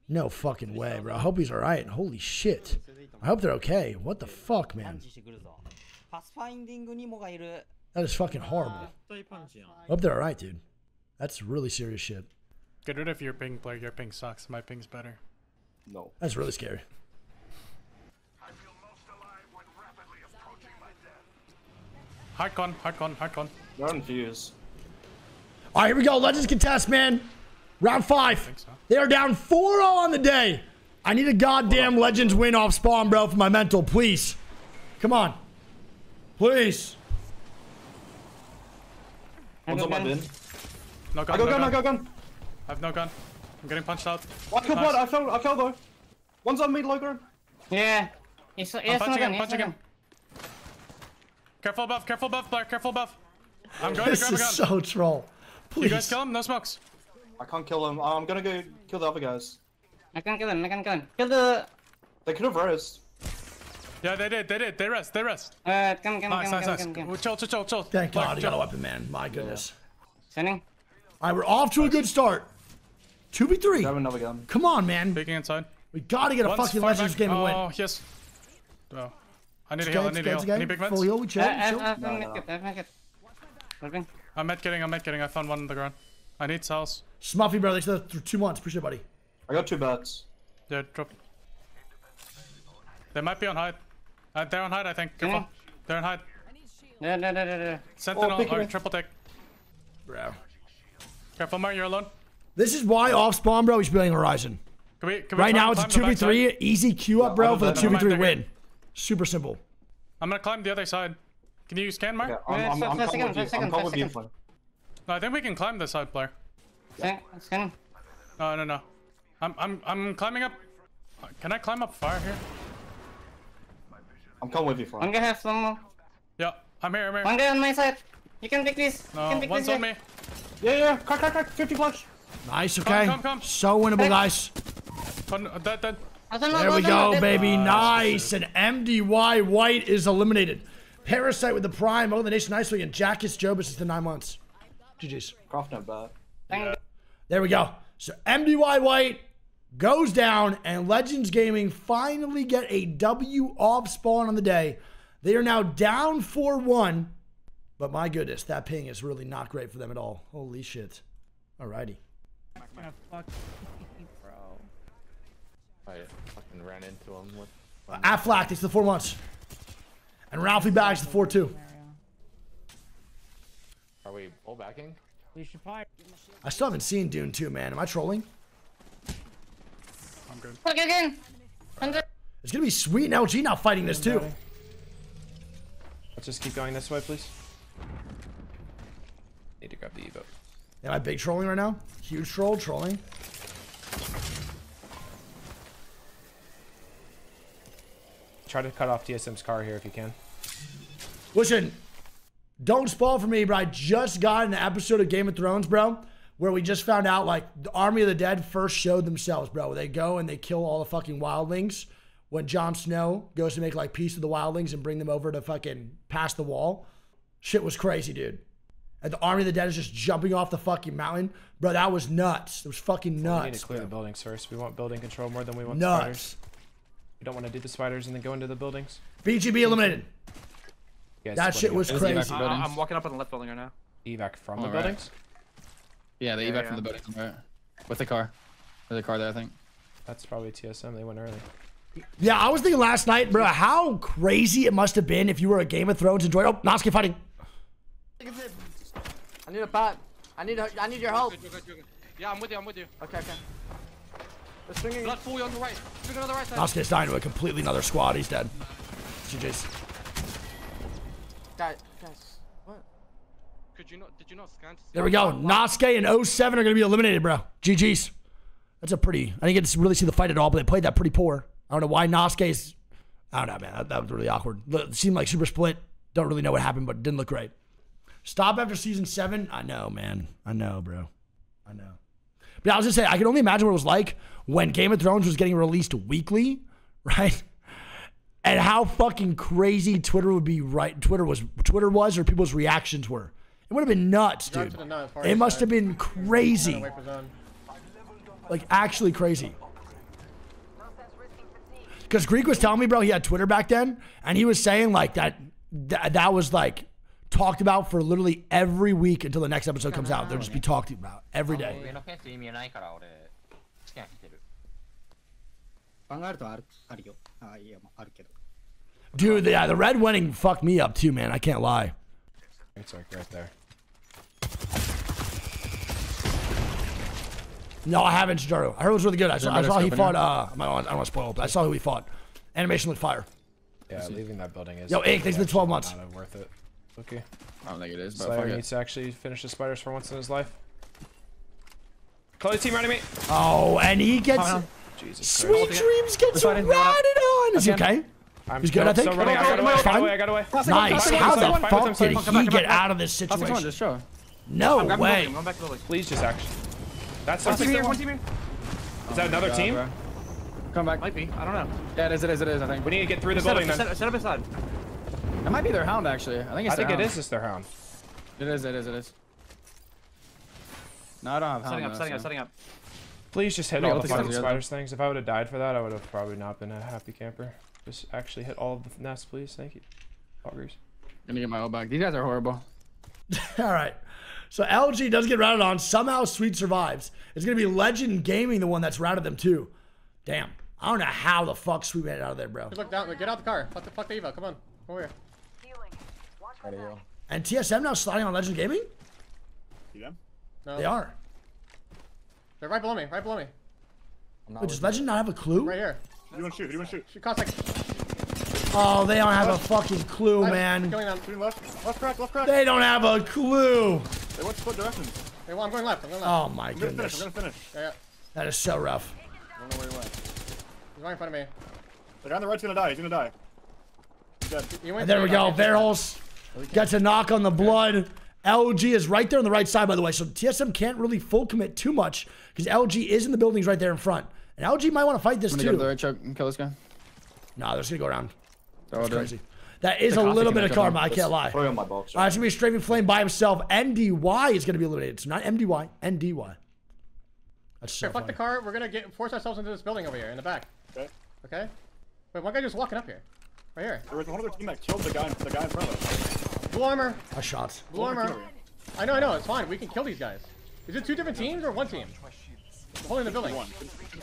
No fucking way, bro. I hope he's all right. Holy shit. I hope they're okay. What the fuck, man? That is fucking horrible. I hope they're all right, dude. That's really serious shit. Get rid of your ping player. Your ping sucks. My ping's better. No. That's really scary. Hardcon, hardcon, hardcon. You're on fuse. All right, here we go. Legends contest, man. Round 5. So. They are down 4-0 on the day. I need a goddamn Legends win off spawn, bro, for my mental. Please. Come on. Please. One's on my bin. No gun, no gun. I have no gun. I'm getting punched out. What? Nice. I fell though. One's on me, Logan. Yeah. I'm punching him. Careful above, careful above, Blair, careful above. I'm going to grab a gun. This is so troll. Please. You guys kill him? No smokes. I can't kill him. I'm going to go kill the other guys. I can't kill him. Kill the... They could have rest. Yeah, they did. They rest. Come. Chill. Thank God, I got a weapon, man. My goodness. Sending. All right, we're off to a good start. 2v3. Grab another gun. Come on, man. Peeking inside. We got to get a fucking Legends game and win. Oh, yes. Oh. I need a heal, I need a heal. Any big meds? No. I'm medkitting. I found one on the ground. I need cells. Smuffy, brother. He's there for 2 months. Appreciate it, buddy. I got 2 bats. Yeah, drop. They might be on hide. They're on hide, I think. Come on. They're on hide. No. Sentinel or triple take. Bro. Careful, Mark. You're alone. This is why off spawn, bro. He's playing Horizon. Can we right now, it's a 2v3. Easy queue up, bro, for the 2v3 win. Super simple. I'm gonna climb the other side. Can you scan, Mark? I'm coming with you. No, I think we can climb this side, Blair. Yeah. Scanning. No. I'm climbing up. Can I climb up fire here? I'm coming with you, Fire. I'm gonna have some more. Yeah, I'm here. One guy on my side. You can pick this. No, one's on me. Yeah. Crack. 50 flush. Nice, okay. Come. So winnable, guys. Dead. There we go, baby. Nice. And MDY White is eliminated. Parasite with the prime. Oh, the nation nicely. And Jackus Jobus is the 9 months. GG's. Croft not bad. Yeah. There we go. So MDY White goes down, and Legends Gaming finally get a W off spawn on the day. They are now down 4-1. But my goodness, that ping is really not great for them at all. Holy shit. Alrighty. I fucking ran into him. Aflac takes the 4 months. And Ralphie bags the 4-2. Are we all backing? We should probably... I still haven't seen Dune 2, man. Am I trolling? I'm good. Fuck again! It's gonna be sweet and LG not fighting this too. Let's just keep going this way, please. Need to grab the Evo. Am I big trolling right now? Huge trolling. Try to cut off TSM's car here if you can. Listen, don't spoil for me, but I just got an episode of Game of Thrones, bro, where we just found out, like, the Army of the Dead first showed themselves, bro. They go and they kill all the fucking wildlings when Jon Snow goes to make, like, peace with the wildlings and bring them over to fucking pass the wall. Shit was crazy, dude. And the Army of the Dead is just jumping off the fucking mountain. Bro, that was nuts. It was fucking nuts. We need to clear the buildings first. We want building control more than we want spiders. We don't want to do the spiders and then go into the buildings. BGB eliminated. Yeah, that shit was crazy. I'm walking up on the left building right now. Evac from the buildings? Yeah, they evac from the buildings. With the car. There's a car there, I think. That's probably TSM. They went early. Yeah, I was thinking last night, bro, how crazy it must have been if you were a Game of Thrones enjoyer. Oh, Nasuke fighting. I need a bat. I need your help. Yeah, I'm with you. Okay, They're swinging. Blood full on the right. Swing on the right side. Nasuke's dying to a completely another squad. He's dead. GG's. Guys, what? Could you not? Did you not scan? To see there we go. Nasuke and 07 are gonna be eliminated, bro. GG's. That's a pretty. I didn't get to really see the fight at all, but they played that pretty poor. I don't know why Nasuke's. I don't know, man. That was really awkward. It seemed like super split. Don't really know what happened, but it didn't look great. Stop after season 7. I know, man. I know, bro. I know. But I was just saying, I can only imagine what it was like when Game of Thrones was getting released weekly, right? And how fucking crazy Twitter would be, right? Twitter was, or people's reactions were. It would have been nuts, dude. It must have been crazy. Like, actually crazy. Because Greek was telling me, bro, he had Twitter back then, and he was saying, like, that was, like, talked about for literally every week until the next episode comes out. They'll just be talked about every day. Dude, yeah, the red wedding fucked me up too, man. I can't lie. It's like right there. No, I haven't, Jaro. I heard it was really good. I saw he fought. I don't want to spoil, but I saw who he fought. Animation looked fire. Yeah, leaving that building is. Yo, Ink, thanks for the 12 months. Not worth it. Okay. I don't think it is, but Slayer needs to actually finish the spiders for once in his life. Chloe team riding me. Oh, and he gets. Oh, Jesus Sweet Christ. Dreams gets ratted on. Is he okay? He's good, I think. Still running. I got away. Nice. How the fuck did he get out of this situation? No way. Please just action. That's one team here, one team here. Is that another team? Come back. Might be. I don't know. Yeah, it is, I think. We need to get through the building then. Set up a side. It might be their hound, actually. I think it is their hound. It is. No, I don't have hound. Setting up. Please just hit all the fucking spiders things. If I would have died for that, I would have probably not been a happy camper. Just actually hit all of the nests, please. Thank you. Poggers. Gonna get my ult back. These guys are horrible. All right. So LG does get routed on. Somehow Sweet survives. It's gonna be Legend Gaming, the one that's routed them too. Damn. I don't know how the fuck Sweet made it out of there, bro. Look down. Get out the car. What the fuck, Eva? Come on. Come here. And TSM now sliding on Legend Gaming? Yeah. No. They are. They're right below me. Wait, does Legend not have a clue? Right here. You wanna shoot? Shoot Caustic. Oh, they don't have a fucking clue, man. Left crack. They don't have a clue. They want to split directions. I'm going left. Oh my goodness. We're gonna finish. Yeah. That is so rough. I don't know where he went. He's right in front of me. The guy on the right's gonna die. He's dead. And there we go. Bearholes. Gets a knock on the blood. LG is right there on the right side, by the way. So TSM can't really full commit too much because LG is in the buildings right there in front. And LG might want to fight this too. Go to the right choke and kill this guy. Nah, they're just going to go around. That's crazy. That is a little bit of karma, I can't lie. All right, it's going to be Strafing Flame by himself. MDY is going to be eliminated. So not MDY, NDY. That's so fuck the car. We're going to force ourselves into this building over here in the back. Okay? Wait, one guy just walking up here. Right here. There was one other team that killed the guy in front of us. Blue armor. I shot. Blue armor. I know. It's fine. We can kill these guys. Is it two different teams or one team? Holding the building. One.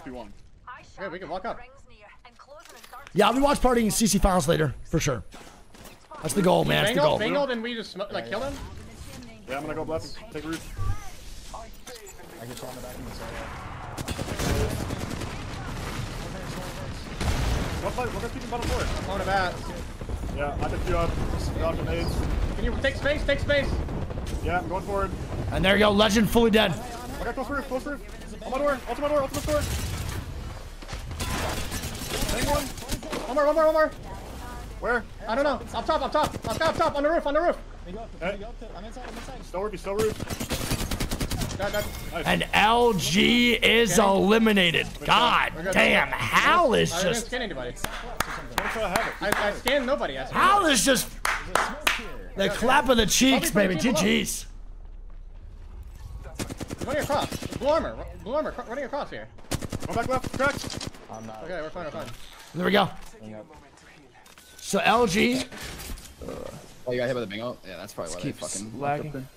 Okay, we can walk up. Yeah, I'll be watch partying CC finals later for sure. That's the goal, man. That's the goal. Bangled and we just kill him. Yeah, I'm gonna go bless. Take root. I just on the back. We're keeping bottom floor. I'm on about. Yeah, I took you up. Can you take space? Yeah, I'm going forward. And there you go, Legend fully dead. I got close roof. Ultimate door. One more. Where? I don't know. Up top. On the roof. Hey. Still roof. Got. Nice. And LG is eliminated. God damn, Hal is just... I didn't scan anybody. I scanned nobody. Hal is just... The clap of the cheeks, baby. GG's. Running across. Blue armor. Running across here. Go back left. Correct. Okay, we're fine. There we go. So LG... Oh, you got hit by the bingo? Yeah, that's probably why they fucking lagging.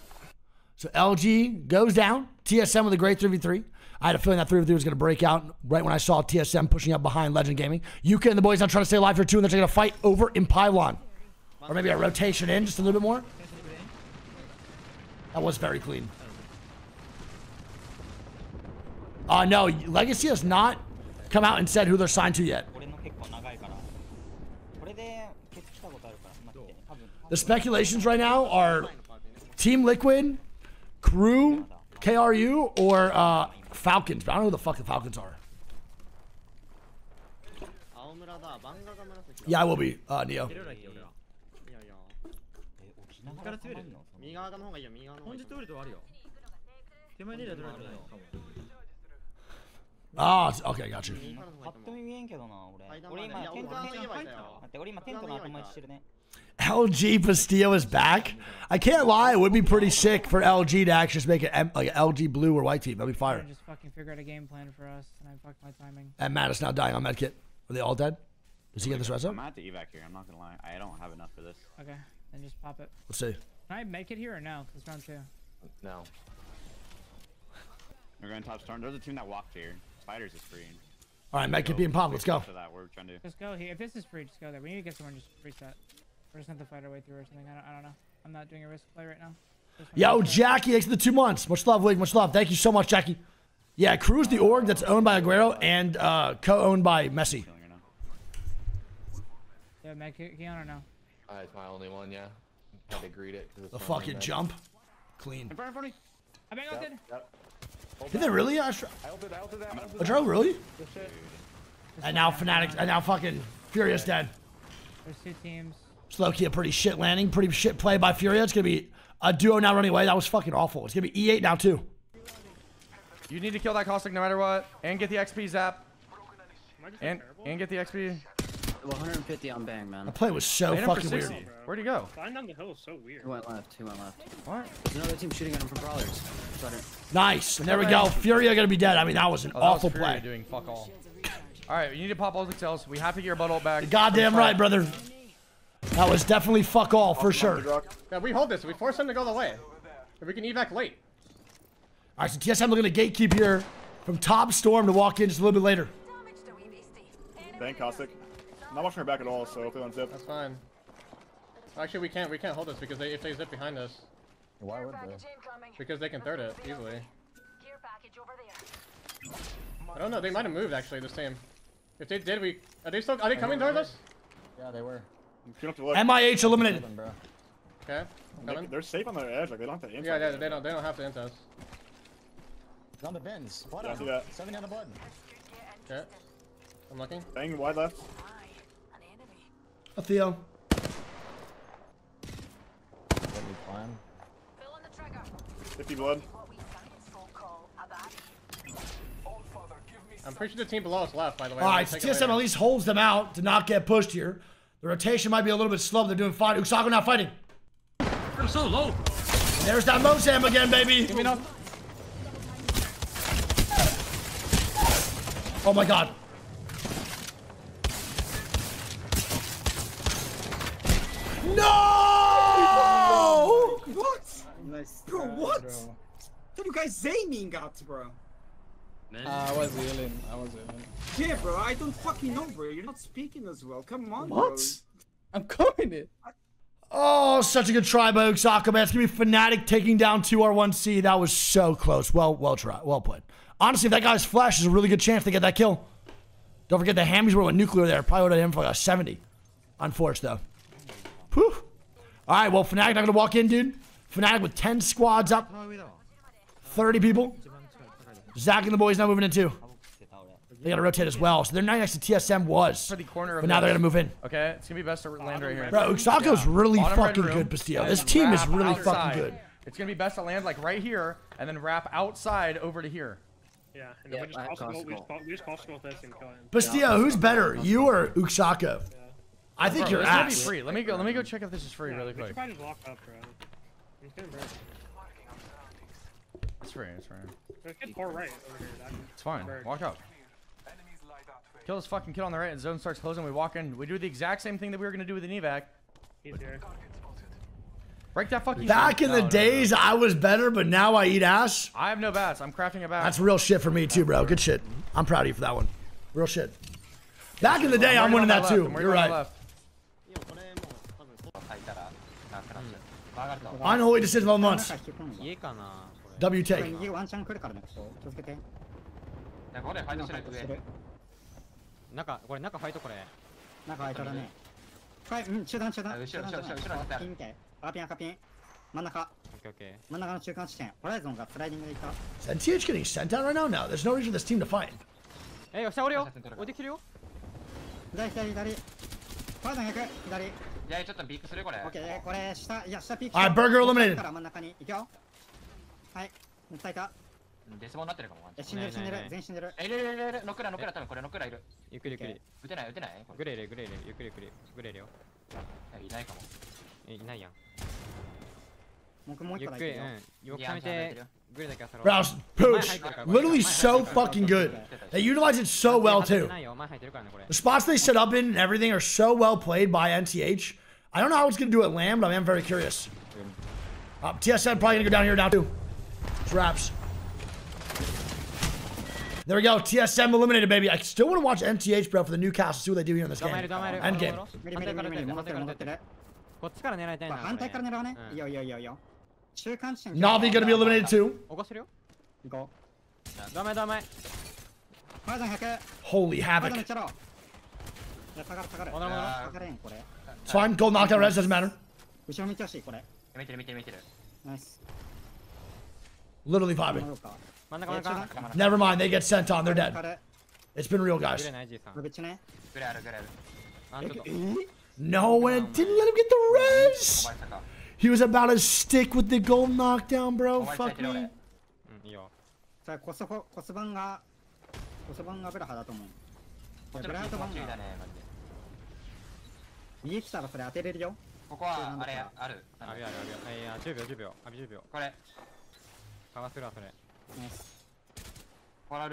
So LG goes down. TSM with a great 3v3. I had a feeling that 3v3 was going to break out right when I saw TSM pushing up behind Legend Gaming. Yuka and the boys now trying to stay alive for two, and they're going to fight over in Pylon. Or maybe a rotation in just a little bit more. That was very clean. No, Legacy has not come out and said who they're signed to yet. The speculations right now are Team Liquid, Crew, KRU, or Falcons. But I don't know who the fuck the Falcons are. Yeah, I will be, Neo. Ah, oh, okay, got you. LG Pastillo is back. I can't lie, it would be pretty sick for LG to actually just make an like LG blue or white team. That'd be fire. Just fucking figure out a game plan for us, and I fucked my timing. And Matt is now dying on medkit. Are they all dead? Does he get this rest up? I'm at the evac here. I'm not gonna lie, I don't have enough for this. Okay, then just pop it. Let's see. Can I make it here or no? It's round two. No. We're going top storm. There's a team that walked here. Spiders is free. All right, Mike, keep being pop. Let's go. Just go here. If this is free, just go there. We need to get someone just reset. We're just gonna have to fight our way through or something. I don't know. I'm not doing a risk play right now. Yo, Jackie, thanks for the 2 months. Much love, Wig. Much love. Thank you so much, Jackie. Yeah, Crew's the org that's owned by Aguero and co-owned by Messi. Yeah, Mike, you on or no? It's my only one. Yeah. Had to greet it. The fucking jump. Clean. In front of me. I'm being ulted. Did they really? Adro, really? And now Fnatic, and now fucking Furia's dead. There's two teams. Slow key, a pretty shit landing, pretty shit play by Furia. It's gonna be a duo now running away. That was fucking awful. It's gonna be E8 now too. You need to kill that Caustic no matter what, and get the XP zap, and get the XP. 150 on bang, man. The play was so fucking weird. Where'd he go? Flying down the hill is so weird. He went left. He went left. What? There's another team shooting at him from brawlers. Nice. And there we go. Furia gonna be dead. I mean, that was an awful play. Doing fuck all. All right, you need to pop all the cells. We have to get your butt all back. You're goddamn right, brother. That was definitely fuck all for sure. Yeah, we hold this. We force him to go the way. If we can evac late. All right, so TSM looking to gatekeep here from top storm to walk in just a little bit later. Thank Caustic. I'm not watching her back at all, so if they don't zip. That's fine. Actually, we can't hold this because if they zip behind us. Why would they? Because they can third it easily. I don't know, they might have moved actually the same. If they did, are they coming towards us? Yeah, they were. MIH eliminated. Okay, they're safe on their edge, like they don't have to int. Yeah, they don't have to int us. It's on the bins. What on that? 70 on the blood. Okay. I'm looking. Bang, wide left. Theo. Plan. 50 blood. I'm pretty sure the team below us left, by the way. Alright, TSM at least holds them out to not get pushed here. The rotation might be a little bit slow. They're doing fine. Uksako now fighting. They're so low. There's that Mozam again, baby. Give me no. Oh my god. No! What? Nice. Bro, what? What are you guys aiming at, bro? I was yelling. Yeah, bro, I don't fucking know, bro. You're not speaking as well. Come on, what? Bro. I'm coming in. Oh, such a good try by Uksako, man. It's gonna be Fnatic taking down 2R1C. That was so close. Well tried. Well put. Honestly, if that guy's flash is a really good chance to get that kill. Don't forget the hammies were with nuclear there. Probably would have hit him for like a 70. Unforced though. Whew. All right, well, Fnatic not gonna walk in, dude. Fnatic with 10 squads up, 30 people. Zach and the boys now moving in too. They gotta rotate as well, so they're not next to TSM was. For the corner, but now they're gonna move in. Okay, it's gonna be best to land right here. Bro, Uksako's really fucking good, Pastillo. This team is really fucking good. It's gonna be best to land like right here, and then wrap outside over to here. Yeah, and then we just possible this and kill him. Pastillo, who's better, you or Uksako? I think you're ass. Free. Let me go check if this is free really quick. Lock up, bro. It's free. It's free. It's fine. Walk up. Kill this fucking kid on the right, and zone starts closing. We walk in. We do the exact same thing that we were gonna do with an evac. He's here. Break that fucking Back shit. In no, the no, days, no. I was better, but now I eat ass. I have no bass. I'm crafting a bass. That's real shit for me too, bro. Good shit. I'm proud of you for that one. Real shit. Back in the day, I'm winning that too. You're right. Unholy decision of months. W take. Is NTH getting sent out right now? No, there's no reason for this team to fight. Alright, burger eliminated. Rouse, push. Literally so fucking good. They utilize it so well too. The spots they set up in and everything are so well played by NTH. I don't know how it's going to do at Lamb, but I am very curious. TSM probably going to go down here now too. It's wraps. There we go. TSM eliminated, baby. I still want to watch NTH, bro, for the Newcastle. See what they do here in this game. End game. Navi going to be eliminated too. Holy havoc. It's fine. Gold knockout res doesn't matter. Literally vibing. Never mind, they get sent on, they're dead. It's been real, guys. No, and it didn't let him get the res. He was about to stick with the gold knockdown, bro. Fuck me. Alright, let's see what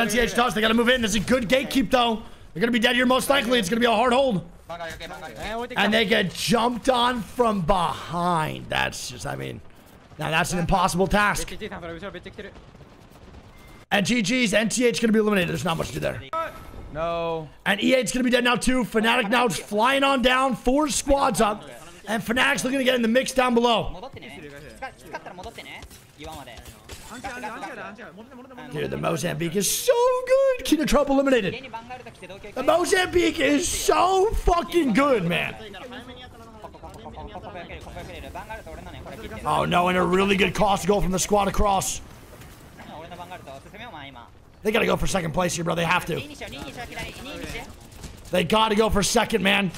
NTH does. They gotta move in. There's a good gatekeep though. They're gonna be dead here most likely. It's gonna be a hard hold. And they get jumped on from behind. That's just, I mean, now that's an impossible task. And GG's, NTH gonna be eliminated. There's not much to do there. No. And EA's gonna be dead now too. Fnatic now is flying on down, 4 squads up, and Fnatic's looking to get in the mix down below. Dude, the Mozambique is so good. King of Trump eliminated. The Mozambique is so fucking good, man. Oh no, and a really good Caustic goal from the squad across. They gotta go for second place here, bro. They have to. They gotta go for second, man.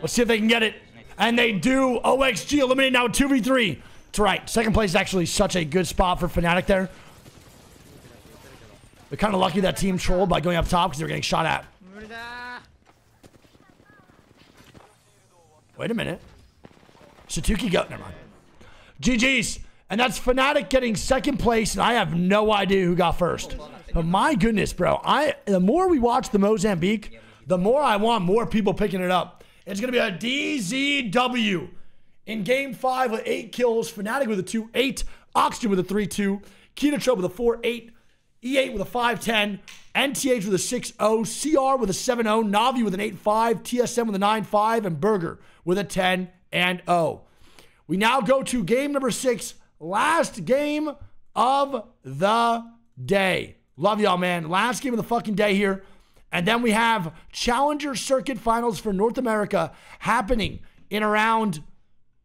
Let's see if they can get it. And they do. OXG eliminated now 2v3. That's right. Second place is actually such a good spot for Fnatic there. They're kind of lucky that team trolled by going up top because they were getting shot at. Wait a minute. Satuki go. Never mind. GG's. And that's Fnatic getting second place, and I have no idea who got first. But my goodness, bro. The more we watch the Mozambique, the more I want more people picking it up. It's going to be a DZW in Game 5 with 8 kills. Fnatic with a 2-8. Oxygen with a 3-2. Kinotro with a 4-8. E8 with a 5-10. NTH with a 6-0. CR with a 7-0. Navi with an 8-5. TSM with a 9-5. And Burger with a 10-0. We now go to game number 6. Last game of the day. Love y'all, man. Last game of the fucking day here. And then we have Challenger Circuit Finals for North America happening in around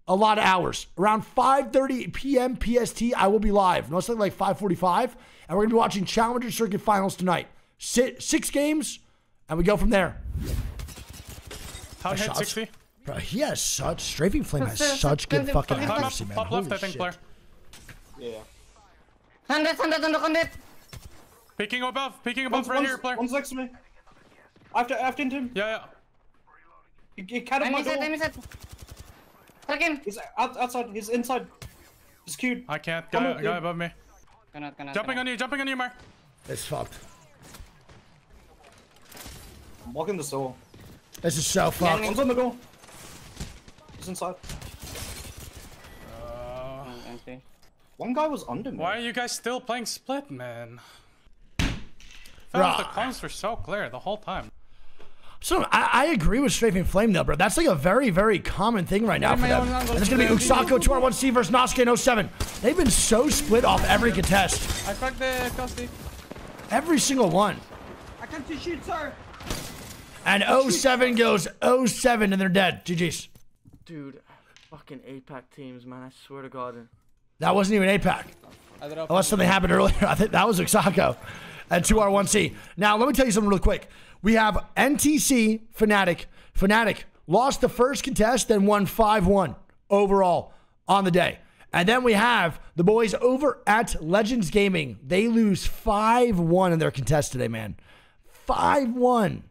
a lot of hours. Around 5:30 p.m. PST, I will be live. No, it's like 5:45. And we're going to be watching Challenger Circuit Finals tonight. 6 games, and we go from there. How hit 60? Bro, he has such... Strafing Flame has such good fucking accuracy, man. Pop left, I think, player. Yeah. 100. Peeking above, right here, player. One's next to me. I've pinned him. Yeah. He cut him. I'm inside. Click him. He's outside. He's inside. He's queued. I can't. Guy above me. Jumping on you, Mark. It's fucked. I'm blocking the soul. This is so fucked. One's on the door. He's inside. Empty. One guy was under me. Why are you guys still playing split, man? The clones were so clear the whole time. So I agree with Strafing Flame though, bro. That's like a very, very common thing right now for them. And it's gonna be Uksako, 2R1C versus Nasuke and 07. They've been so split off every contest. I cracked the Caustic. Every single one. I can't shoot, sir. And 07 goes 07 and they're dead. GG's. Dude, fucking APAC teams, man. I swear to God. That wasn't even APAC. Unless something happened earlier. I think that was Uksako and 2R1C. Now, let me tell you something real quick. We have NTC, Fnatic. Fnatic lost the first contest, then won 5-1 overall on the day. And then we have the boys over at Legends Gaming. They lose 5-1 in their contest today, man. 5-1.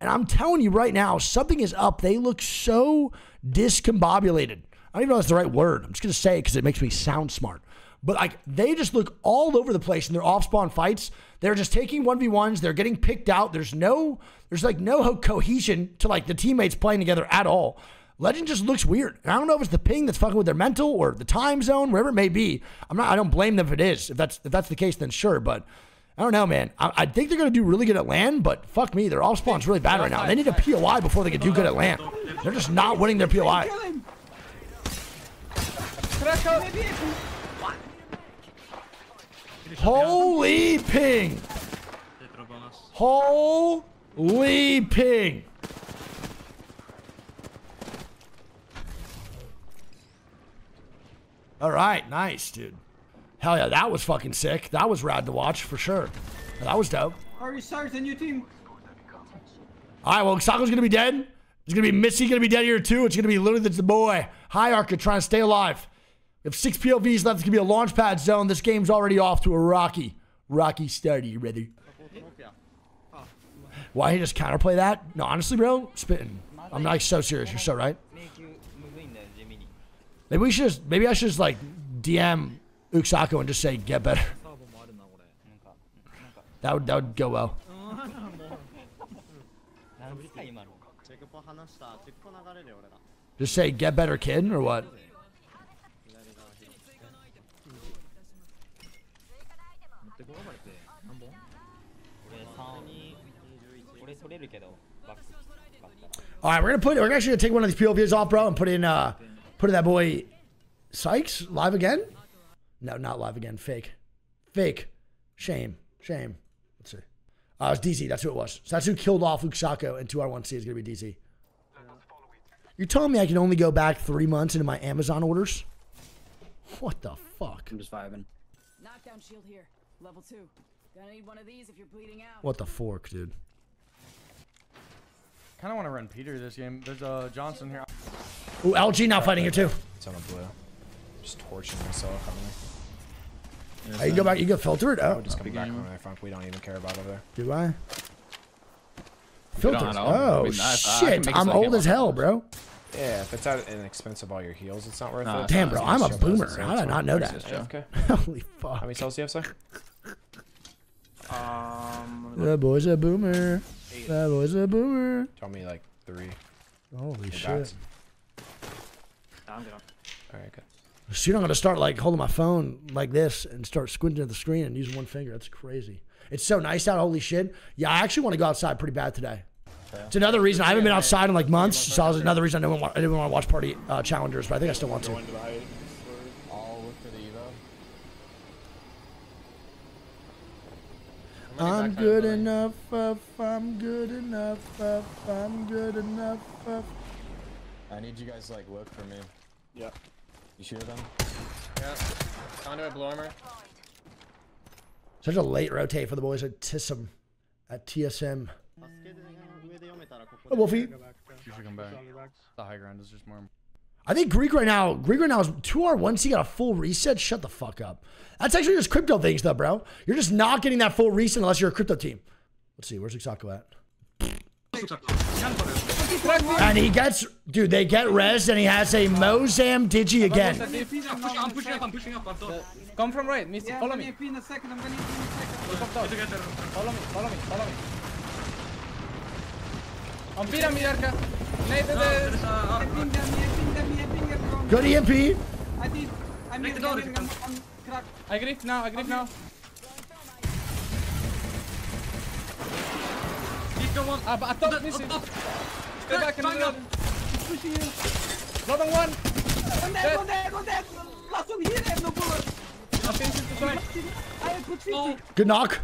And I'm telling you right now, something is up. They look so discombobulated. I don't even know if that's the right word. I'm just going to say it because it makes me sound smart. But like they just look all over the place in their off-spawn fights. They're just taking 1v1s. They're getting picked out. There's no cohesion to like the teammates playing together at all. Legend just looks weird. And I don't know if it's the ping that's fucking with their mental or the time zone, wherever it may be. I don't blame them if it is. If that's the case, then sure. But I don't know, man. I think they're gonna do really good at LAN, but fuck me, their off-spawn's really bad right now. They need a POI before they can do good at LAN. They're just not winning their POI. Holy ping! Holy ping! Alright, nice, dude. Hell yeah, that was fucking sick. That was rad to watch, for sure. That was dope. Already started a new team. Alright, well, Uxako's gonna be dead. It's gonna be Missy gonna be dead here too. It's gonna be literally the boy. Hierarchy trying to stay alive. We have 6 POVs left. It's going to be a launch pad zone. This game's already off to a rocky start. Are you ready? Why he just counterplay that? No, honestly, bro, spitting. I'm not so serious. You're so right. Maybe we should just, maybe I should just like DM Uksako and just say get better. That would go well. Just say get better, kid, or what? All right, we're actually gonna take one of these POVs off, bro, and put in that boy Sykes live again. No, not live again. Fake. Shame. Let's see. It was DZ. That's who it was. So that's who killed off Uksako, and 2R1C is gonna be DZ. You're telling me I can only go back 3 months into my Amazon orders? What the fuck? I'm just vibing. Knockdown shield here. Level 2. Gonna need one of these if you're bleeding out. What the fork, dude? I kinda wanna run Peter this game. There's Johnson here. Ooh, LG now fighting here too. It's on a blue. I'm just torching myself. Hey, you go back, you go filter it? Oh, just come back from my front. We don't even care about over there. Do I? Filters. Oh shit, I'm old as hell, bro. Yeah, if it's at an expense of all your heals, it's not worth it. Damn, bro, I'm a boomer. How did I not know that? Holy fuck. How many cells do you have, sir? That boy's a boomer. That was a boomer. Tell me like 3. Holy shit. Nah, I'm good. Alright, good. So you're not gonna start like holding my phone like this and start squinting at the screen and using one finger. That's crazy. It's so nice out, holy shit. Yeah, I actually want to go outside pretty bad today. Yeah. It's another reason I haven't been outside in like months, so that was another reason I didn't want to watch party challengers, but I think I still want to. I'm good enough, I'm good enough, I'm good enough. I need you guys to like work for me. Yeah. You sure them? Yeah. Conduit blue armor. Such a late rotate for the boys at TSM. Oh, Wolfie. You should come back. The high ground is just more. I think Greek right now is 2R1C got a full reset. Shut the fuck up. That's actually just crypto things though, bro. You're just not getting that full reset unless you're a crypto team. Let's see, where's Uksako at? And he gets, dude, they get res and he has a Mozam Digi again. I'm pushing up. Come from right, Mr. Follow me. Follow me. On Pyramid Arca. Good EMP. I grip now. I thought this is. Stay back and reload. He's pushing you. Blood on one. One dead. Last one here, I have no bullets. I put 50. Good knock.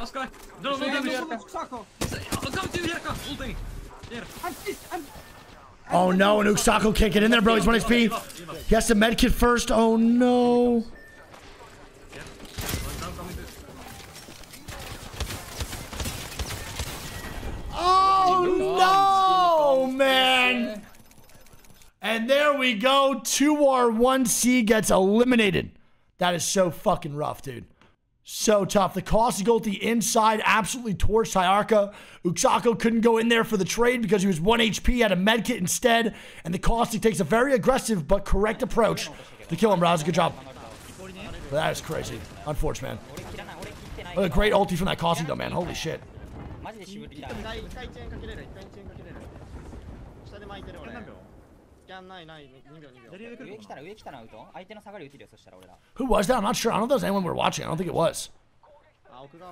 Oh no, and Uksako can't get in there, bro. He's 1 HP. He has to medkit first. Oh no. Oh no, man. And there we go. 2R1C gets eliminated. That is so fucking rough, dude. So tough. The Caustic ulti inside absolutely torched Hyarka. Uksako couldn't go in there for the trade because he was 1 HP, had a medkit instead. And the Caustic takes a very aggressive but correct approach to kill him, Rouse. Good job. But that is crazy. Unfortunate, man. What a great ulti from that Caustic, though, man. Holy shit. Who was that? I'm not sure. I don't know if that was anyone we were watching. I don't think it was.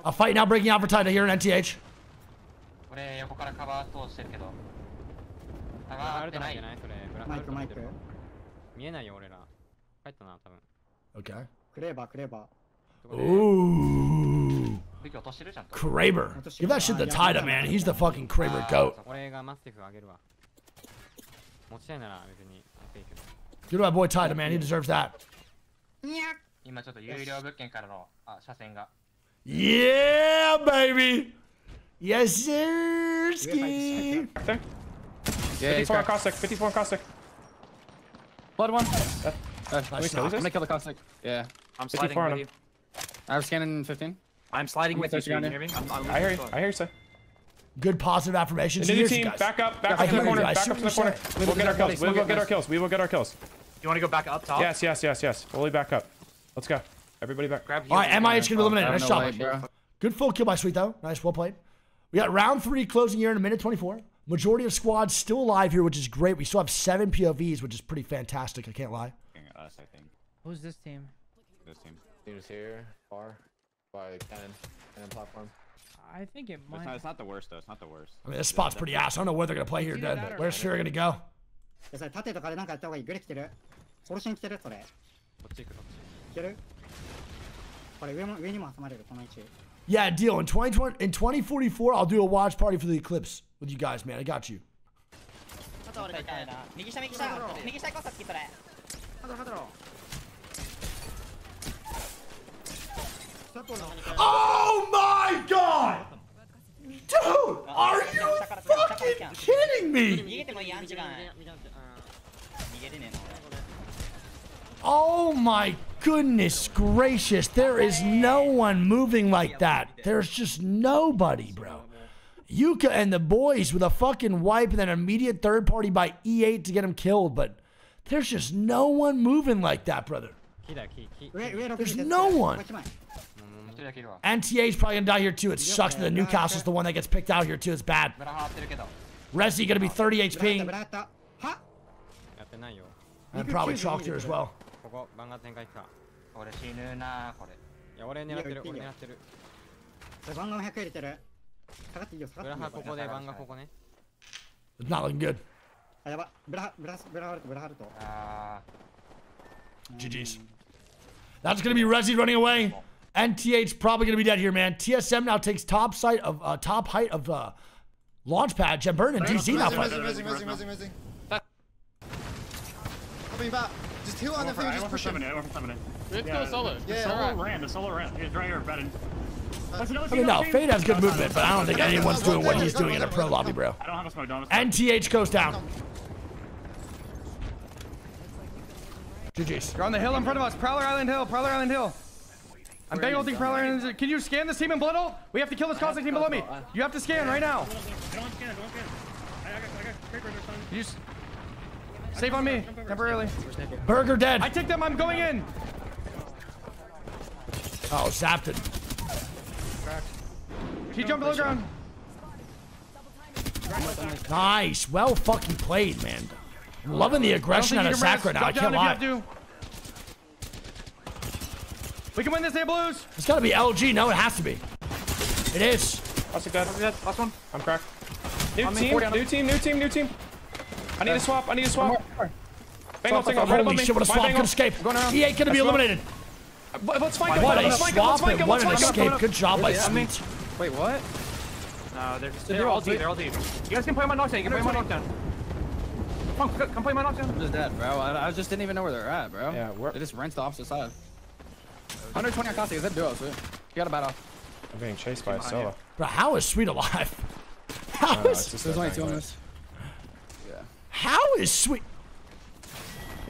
A fight now breaking out for Taida here in NTH. Okay. Ooh. Kraber. Give that shit to Taida, man. He's the fucking Kraber goat. Give to my boy Taida, man. He deserves that. Yeah, baby. Yes, sir. 54 Caustic. 54 Caustic. Blood one. Nice. I'm gonna kill the Caustic. Yeah. I'm sliding with you. I was scanning 15. I'm sliding with you. Can you hear me? I hear you, sir. Good positive affirmations. The new team, back up to the corner. Back up to the corner. We'll get our kills. We will get our kills. You want to go back up top? Yes. Fully back up. Let's go. Everybody back. Grab you. All right, MIH can be eliminated. Nice shot. Good full kill by Sweet, though. Nice, well played. We got round 3 closing here in a minute 24. Majority of squads still alive here, which is great. We still have 7 POVs, which is pretty fantastic. I can't lie. Us, I think. Who's this team? This team. Team's here, far, by cannon platform. I think it might. It's not the worst, though. It's not the worst. I mean, this spot's pretty ass. I don't know where they're going to play here, dead. Where's Fury going to go? Yeah, deal. In 2044, I'll do a watch party for the Eclipse with you guys, man. I got you. Oh my god! Dude, are you fucking kidding me? Oh my goodness gracious, there is no one moving like that. There's just nobody, bro. Yuka and the boys with a fucking wipe and then immediate third party by E8 to get him killed, but there's just no one moving like that, brother. There's no one. NTH probably gonna die here too. It sucks that the Newcastle's the one that gets picked out here too. It's bad. Resi gonna be 30 HP. And probably chalked here as well. It's not looking good. GG's. That's gonna be Resi running away. NTH's probably gonna be dead here, man. TSM now takes top side of top height of launchpad. Jemburn and DZ now fight. Coming back. Just heal on the field. Just push him. Let's go solo. Solo ram. He's right here, Brennan. I mean, no, Fade has good movement, but I don't think anyone's doing what he's doing in a pro lobby, bro. I don't have a smoke. NTH goes down. GG's. They're on the hill in front of us. Prowler Island Hill. I'm bang ulting Prowler Island Hill. Can you scan this team in Blood Ult? We have to kill this Caustic team below me. You have to scan right now. I don't scan. Save on me. Temporarily. Burger dead. I take them. I'm going in. Oh, zapped it. He jumped low ground. Nice. Well fucking played, man. I'm loving the aggression out of Sakura now. I can't lie. We can win this, hey Blues. It's got to be LG. No, it has to be. It is. That's a good. Last one. I'm cracked. New team. I need a swap. Bangle, single. Holy shit, what a swap. Good escape. He ain't going to be eliminated. Let's fight. What a swap and what an escape. Good job by Sweet. Wait, what? No, they're all deep. You guys can play my knockdown. Come play my knockdown. I'm just dead, bro. I just didn't even know where they're at, bro. Yeah, they just rinsed the opposite side. 120 on Caustic. Is that duo, Sweet? You got a bat off. I'm getting chased by a solo. Bro, how is Sweet alive? How is... There's only two on this. Yeah. How is Sweet...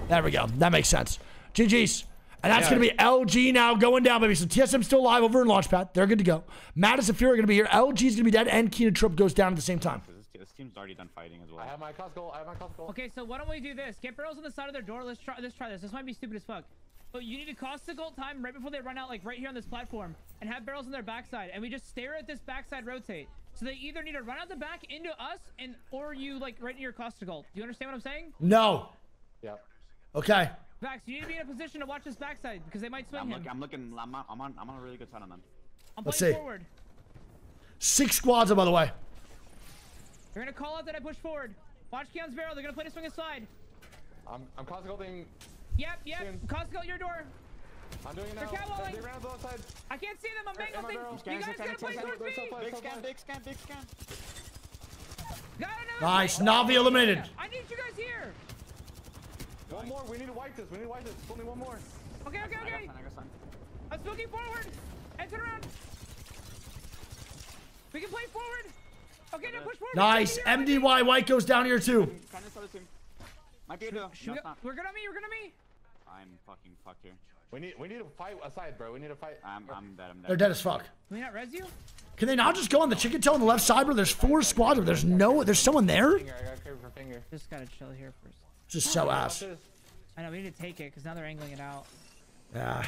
There we go. That makes sense. GG's. And that's going to be LG now going down, baby. So TSM's still alive over in Launchpad. They're good to go. Mattis and Fury are going to be here. LG's going to be dead. And Keenan Tripp goes down at the same time. This team's already done fighting as well. I have my Costco. Okay, so why don't we do this? Get barrels on the side of their door. Let's try this. This might be stupid as fuck. But you need to Costco time right before they run out, like right here on this platform. And have barrels on their backside. And we just stare at this backside rotate. So they either need to run out the back into us and or you like right near Costco. Do you understand what I'm saying? No. Yeah. Okay. Vax, you need to be in a position to watch this backside because they might swing him. I'm on a really good side on them. Let's see. 6 squads, by the way. They're gonna call out that I push forward. Watch Keon's barrel. They're gonna play to swing aside. I'm Costco-ing. Yep. Costco, your door. I'm doing it now. They're around the outside. I can't see them. I'm mangled. You guys gotta play towards me. Big scan. Nice. Navi eliminated. I need you guys here. One more, we need to wipe this, it's only one more. Okay. I'm smoking forward, and turn around. We can play forward. Okay, now push forward. Nice, MDY White goes down here too. We're gonna me. I'm fucking fucked here. We need to fight aside, bro, I'm dead. They're dead as fuck. Can they not res you? Can they not just go on the chicken tail on the left side, bro? There's 4 squads, there's someone there? I got just gotta chill here first. Just so ass. I know, we need to take it because now they're angling it out. Yeah.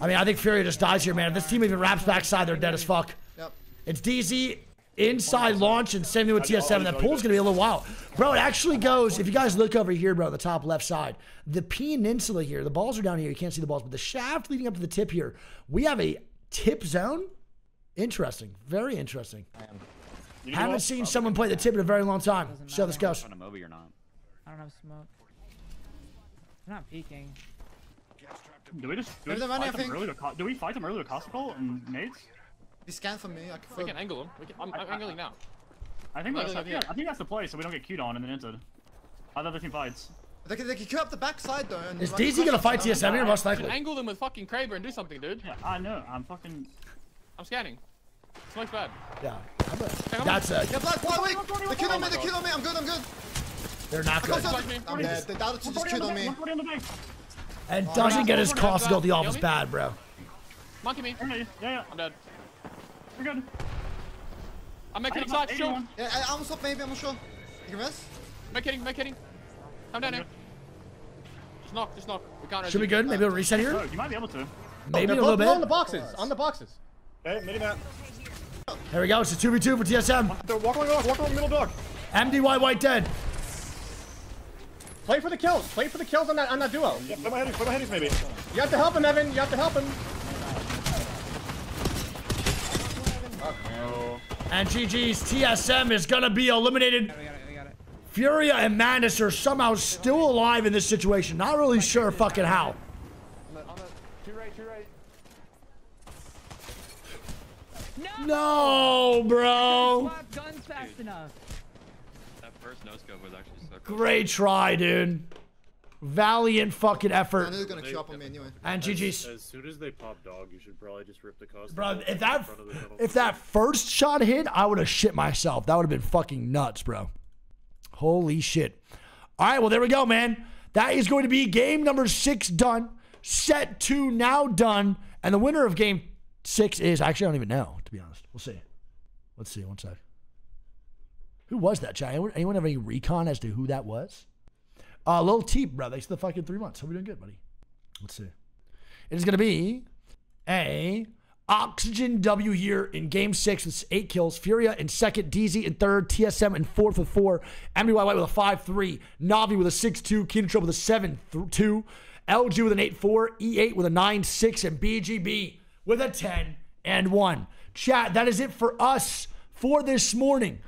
I mean, I think Fury just dies here, man. If this team even wraps backside, they're dead as fuck. Yep. It's DZ inside launch and same thing with TSM. That pool's going to be a little wild. Bro, it actually goes, if you guys look over here, bro, the top left side, the peninsula here, the balls are down here. You can't see the balls, but the shaft leading up to the tip here, we have a tip zone. Interesting. Very interesting. Haven't seen someone play the tip in a very long time. See how this goes. I don't have smoke. They're not peeking. Do we fight them early with Costco and nades? They scan for me. We can angle them. I'm angling now. I think that's the play, so we don't get queued on and then entered. Another team fights. They can queue up the backside though. Is DZ gonna fight TSM here most likely? Angle them with fucking Kraber and do something, dude. Yeah, I know. I'm scanning. Smoke's bad. Yeah. That's it. Yeah, Black, why wait? They killed me. I'm good. They're not good. I'm dead. They doubted to just kill me. And doesn't get his cross goal. The off is bad, bro. Monkey me. Yeah. I'm dead. We're good. I'm making it side. Sure. Yeah, I'm stop maybe. I'm not sure. You can rest. Make hitting. Come down here. Just knock. We can't. Should be good. Maybe we'll reset here. You might be able to. Maybe a little bit. On the boxes. Hey, mini map. There we go. It's a 2v2 for TSM. They're walking along middle dog. MDY White dead. Play for the kills on that duo. Yeah, play my headies maybe. You have to help him, Evan. Oh. And GG's, TSM is gonna be eliminated. We got it. Furia and Madness are somehow still alive in this situation. Not really sure fucking how. On the two right. No, bro. Guns fast enough. First no scope was actually so cool. Great try, dude. Valiant fucking effort. I knew they were gonna queue up on me anyway. And GG's. As soon as they pop dog, you should probably just rip the cost. Bro, if that first shot hit, I would have shit myself. That would have been fucking nuts, bro. Holy shit. All right, well, there we go, man. That is going to be game number 6 done. Set 2 now done. And the winner of game 6 is... Actually, I don't even know, to be honest. We'll see. Let's see. One sec. Who was that, chat? Anyone have any recon as to who that was? Lil Teep, bro. Thanks for the fucking 3 months. Hope you're doing good, buddy. Let's see. It is going to be a Oxygen W here in game 6 with 8 kills. Furia in second, DZ in third, TSM in fourth with 4, MDY White with a 5-3, Navi with a 6-2, Kinotrope with a 7-2, LG with an 8-4, E8 with a 9-6, and BGB with a 10-1. Chat, that is it for us for this morning.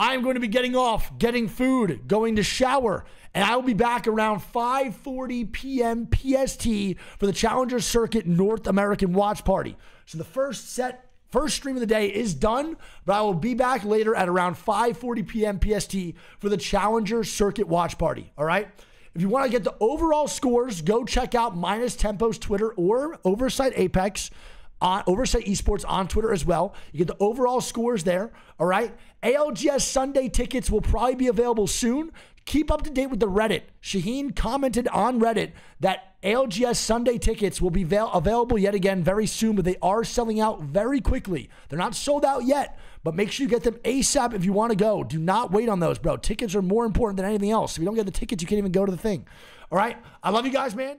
I'm going to be getting off, getting food, going to shower, and I will be back around 5:40 p.m. PST for the Challenger Circuit North American Watch Party. So the first stream of the day is done, but I will be back later at around 5:40 p.m. PST for the Challenger Circuit Watch Party, all right? If you want to get the overall scores, go check out Minus Tempo's Twitter or Oversight Apex, Oversight Esports on Twitter as well. You get the overall scores there, all right? ALGS Sunday tickets will probably be available soon. Keep up to date with the Reddit. Shaheen commented on Reddit that ALGS Sunday tickets will be available yet again very soon, but they are selling out very quickly. They're not sold out yet, but make sure you get them ASAP if you want to go. Do not wait on those, bro. Tickets are more important than anything else. If you don't get the tickets, you can't even go to the thing. All right? I love you guys, man.